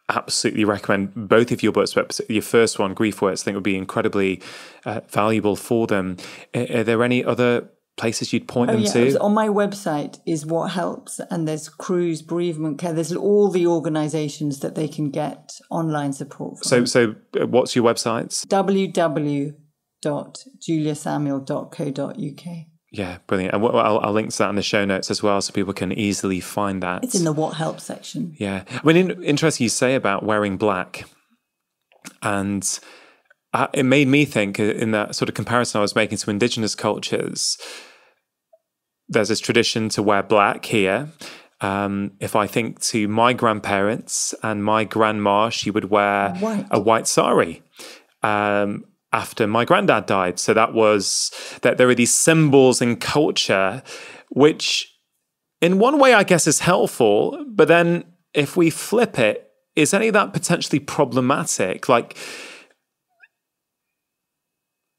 absolutely recommend both of your books, but your first one, Grief Works, I think would be incredibly uh, valuable for them. Are, are there any other places you'd point oh, them yeah. to? On my website is What Helps, and there's Cruse Bereavement Care. There's all the organisations that they can get online support from. So, so what's your website? w w w dot julia samuel dot co dot u k. Yeah, brilliant. And I'll, I'll link to that in the show notes as well, so people can easily find that. It's in the What Help section. Yeah. I mean, in, interesting you say about wearing black. And I, it made me think, in that sort of comparison I was making to Indigenous cultures, there's this tradition to wear black here. Um, if I think to my grandparents and my grandma, she would wear white. a white sari. Um after my granddad died. So that was, that there are these symbols in culture, which in one way, I guess, is helpful. But then if we flip it, is any of that potentially problematic? Like,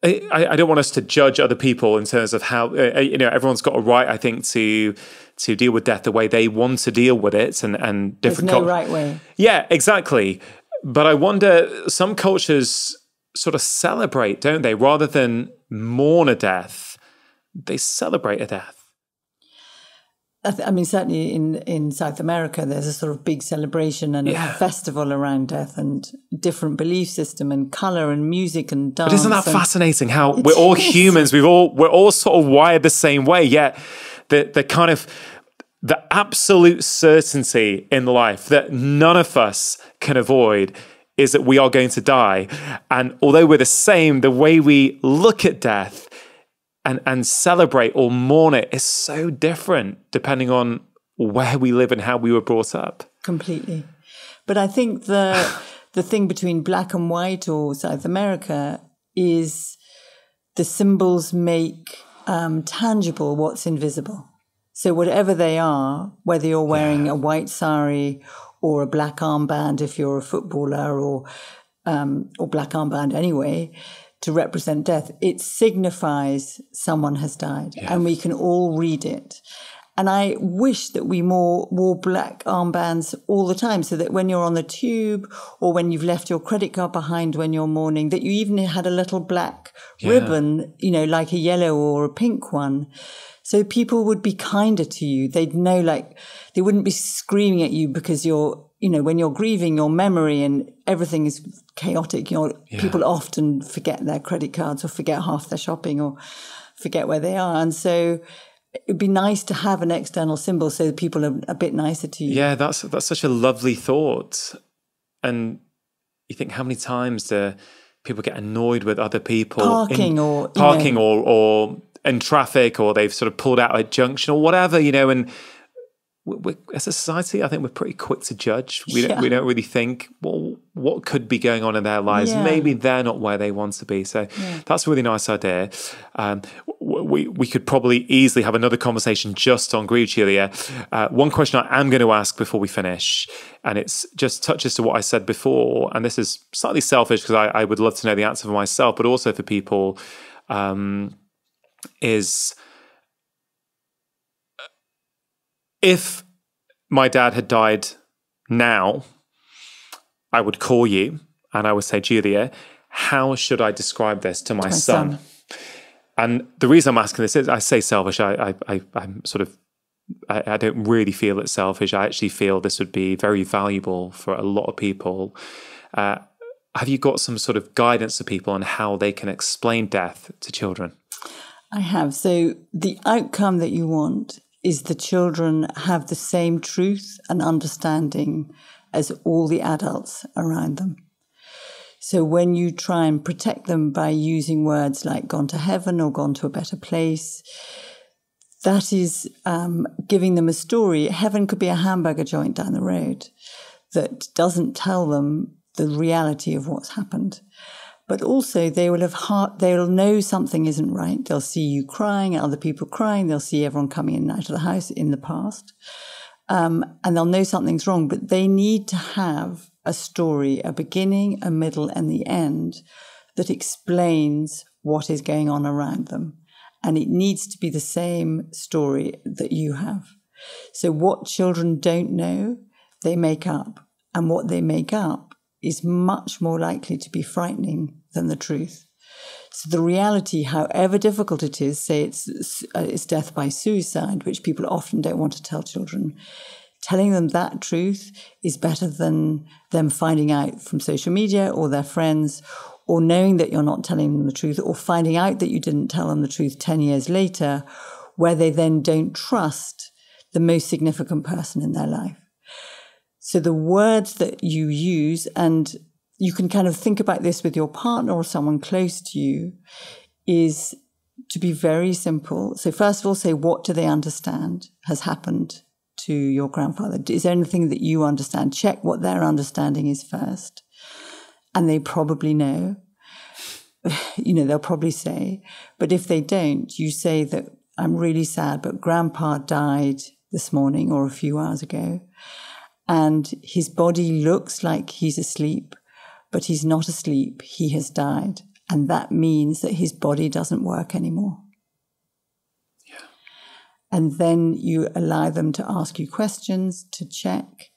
I, I don't want us to judge other people in terms of how, you know, everyone's got a right, I think, to to deal with death the way they want to deal with it, and, and different. There's no right way. Yeah, exactly. But I wonder, some cultures sort of celebrate, don't they? Rather than mourn a death, they celebrate a death. I, th I mean, certainly in, in South America, there's a sort of big celebration and yeah. a festival around death, and different belief system and colour and music and dance. But isn't that fascinating how we're all humans, we've all, we're all sort of wired the same way, yet the, the kind of, the absolute certainty in life that none of us can avoid is that we are going to die. And although we're the same, the way we look at death and, and celebrate or mourn it is so different depending on where we live and how we were brought up. Completely. But I think the, the thing between black and white or South America is the symbols make um, tangible what's invisible. So whatever they are, whether you're wearing yeah. a white sari or a black armband if you're a footballer, or um, or black armband anyway, to represent death, it signifies someone has died, yeah. and we can all read it. And I wish that we more wore black armbands all the time, so that when you're on the tube or when you've left your credit card behind when you're mourning, that you even had a little black yeah. ribbon, you know, like a yellow or a pink one. So people would be kinder to you. They'd know, like, they wouldn't be screaming at you because you're you know, when you're grieving, your memory and everything is chaotic. You're, yeah. People often forget their credit cards or forget half their shopping or forget where they are. And so it'd be nice to have an external symbol so that people are a bit nicer to you. Yeah, that's that's such a lovely thought. And you think, how many times do people get annoyed with other people? Parking in, or... Parking you know, or, or in traffic, or they've sort of pulled out a junction or whatever, you know, and... We're, as a society, I think we're pretty quick to judge. We yeah. don't, we don't really think, well, what could be going on in their lives? Yeah. Maybe they're not where they want to be. So yeah. that's a really nice idea. Um, we we could probably easily have another conversation just on grief, Julia. Uh, one question I am going to ask before we finish, and it's just touches to what I said before, and this is slightly selfish because I, I would love to know the answer for myself, but also for people, um, is... If my dad had died now, I would call you and I would say, Julia, how should I describe this to my, to my son? son? And the reason I'm asking this is, I say selfish, I, I, I'm sort of, I, I don't really feel it's selfish. I actually feel this would be very valuable for a lot of people. Uh, have you got some sort of guidance to people on how they can explain death to children? I have. So the outcome that you want is the children have the same truth and understanding as all the adults around them. So when you try and protect them by using words like gone to heaven or gone to a better place, that is um, giving them a story. Heaven could be a hamburger joint down the road that doesn't tell them the reality of what's happened. But also they will have heart, they'll know something isn't right. They'll see you crying, other people crying. They'll see everyone coming in and out of the house in the past. Um, and they'll know something's wrong, but they need to have a story, a beginning, a middle and the end that explains what is going on around them. And it needs to be the same story that you have. So what children don't know, they make up. And what they make up is much more likely to be frightening than the truth. So the reality, however difficult it is, say it's, it's death by suicide, which people often don't want to tell children, telling them that truth is better than them finding out from social media or their friends, or knowing that you're not telling them the truth, or finding out that you didn't tell them the truth ten years later, where they then don't trust the most significant person in their life. So the words that you use, and you can kind of think about this with your partner or someone close to you, is to be very simple. So first of all, say, what do they understand has happened to your grandfather? Is there anything that you understand? Check what their understanding is first. And they probably know. You know, they'll probably say. But if they don't, you say that, I'm really sad, but grandpa died this morning or a few hours ago. And his body looks like he's asleep, but he's not asleep. He has died. And that means that his body doesn't work anymore. Yeah. And then you allow them to ask you questions, to check.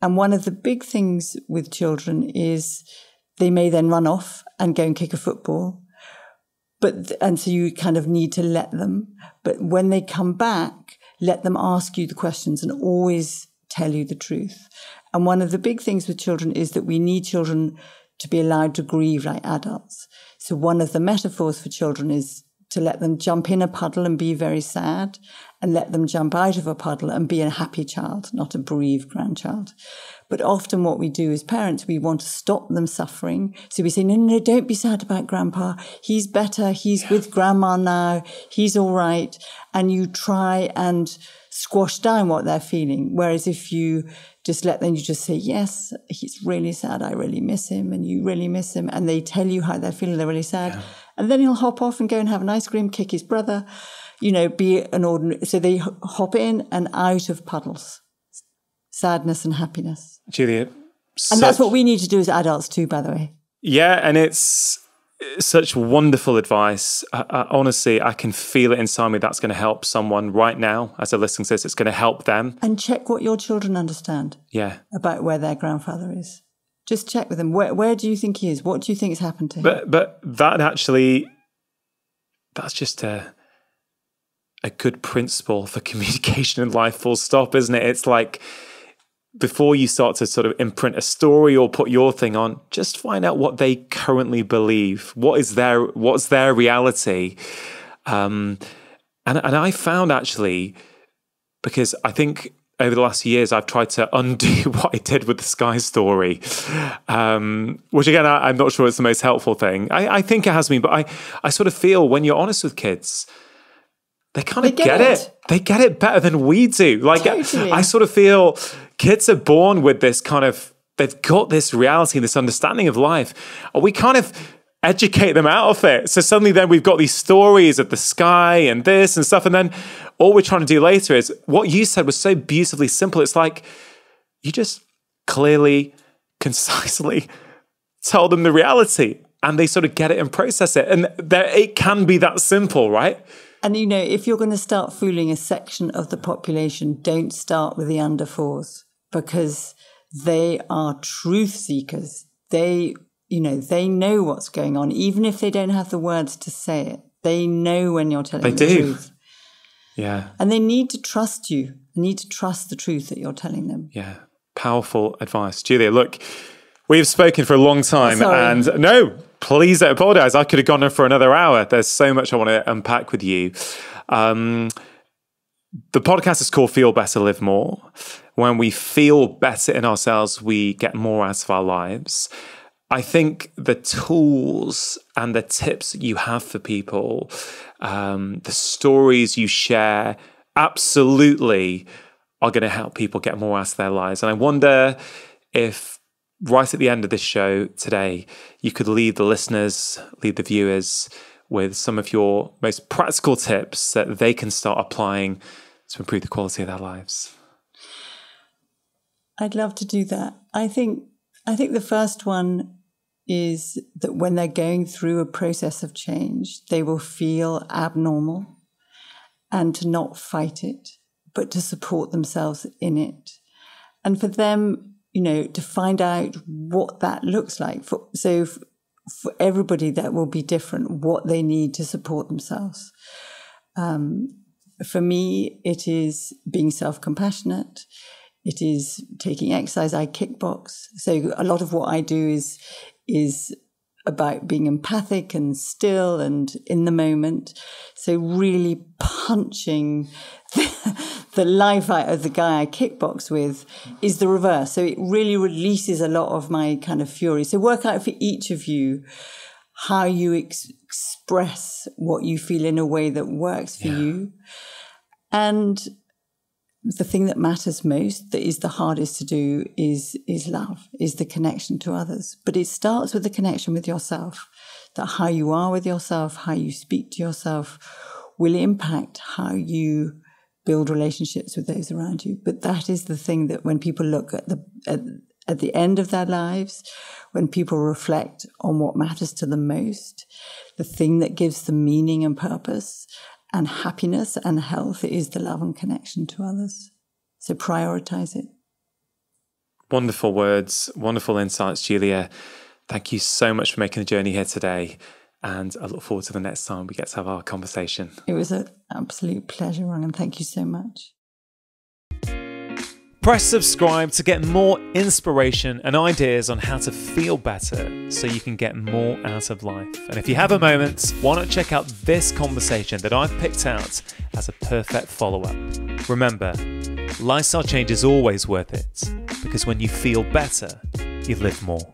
And one of the big things with children is they may then run off and go and kick a football. But, and so you kind of need to let them. But when they come back, let them ask you the questions and always tell you the truth. And one of the big things with children is that we need children to be allowed to grieve like adults. So one of the metaphors for children is to let them jump in a puddle and be very sad, and let them jump out of a puddle and be a happy child, not a bereaved grandchild. But often what we do as parents, we want to stop them suffering. So we say, no, no, no, don't be sad about grandpa. He's better. He's yeah. with grandma now. He's all right. And you try and squash down what they're feeling. Whereas if you just let them, you just say, yes, he's really sad. I really miss him. And you really miss him. And they tell you how they're feeling. They're really sad. Yeah. And then he'll hop off and go and have an ice cream, kick his brother, you know, be an ordinary. So they hop in and out of puddles. Sadness and happiness. Julia. And that's what we need to do as adults too, by the way. Yeah, and it's such wonderful advice. I, I, honestly, I can feel it inside me. That's going to help someone right now as they're listening to this. It's going to help them. And check what your children understand. Yeah. About where their grandfather is. Just check with them. Where, where do you think he is? What do you think has happened to him? But, but that actually, that's just a, a good principle for communication in life, full stop, isn't it? It's like... before you start to sort of imprint a story or put your thing on, just find out what they currently believe. What is their, what's their reality? Um, and, and I found actually, because I think over the last years, I've tried to undo what I did with the Sky story, um, which again, I, I'm not sure it's the most helpful thing. I, I think it has been, but I, I sort of feel when you're honest with kids, they kind of get, get it. it. They get it better than we do. Like totally. I, I sort of feel kids are born with this kind of, they've got this reality, this understanding of life. And we kind of educate them out of it. So suddenly then we've got these stories of the sky and this and stuff. And then all we're trying to do later is what you said was so beautifully simple. It's like, you just clearly, concisely tell them the reality and they sort of get it and process it. And there, it can be that simple, right? And, you know, if you're going to start fooling a section of the population, don't start with the under fours, because they are truth seekers. They, you know, they know what's going on, even if they don't have the words to say it. They know when you're telling the truth. Yeah. And they need to trust you. They need to trust the truth that you're telling them. Yeah. Powerful advice. Julia, look, we've spoken for a long time. Sorry. And no, please don't apologize. I could have gone on for another hour. There's so much I want to unpack with you. Um, the podcast is called Feel Better, Live More. When we feel better in ourselves, we get more out of our lives. I think the tools and the tips you have for people, um, the stories you share, absolutely are going to help people get more out of their lives. And I wonder if, right at the end of this show today, you could leave the listeners, leave the viewers with some of your most practical tips that they can start applying to improve the quality of their lives. I'd love to do that. I think, I think the first one is that when they're going through a process of change, they will feel abnormal, and to not fight it, but to support themselves in it. And for them, you know, to find out what that looks like. For, so f for everybody, that will be different, what they need to support themselves. Um, for me, it is being self-compassionate. It is taking exercise. I kickbox. So a lot of what I do is, is about being empathic and still and in the moment. So really punching the the life out of the guy I kickbox with is the reverse. So it really releases a lot of my kind of fury. So work out for each of you how you ex express what you feel in a way that works for yeah. you. And the thing that matters most, that is the hardest to do, is, is love, is the connection to others. But it starts with the connection with yourself, that how you are with yourself, how you speak to yourself will impact how you build relationships with those around you. But that is the thing that when people look at the at, at the end of their lives, when people reflect on what matters to them most, the thing that gives them meaning and purpose and happiness and health is the love and connection to others. So prioritize it. Wonderful words, wonderful insights, Julia. Thank you so much for making the journey here today. And I look forward to the next time we get to have our conversation. It was an absolute pleasure, Ryan. Thank you so much. Press subscribe to get more inspiration and ideas on how to feel better so you can get more out of life. And if you have a moment, why not check out this conversation that I've picked out as a perfect follow-up. Remember, lifestyle change is always worth it, because when you feel better, you live more.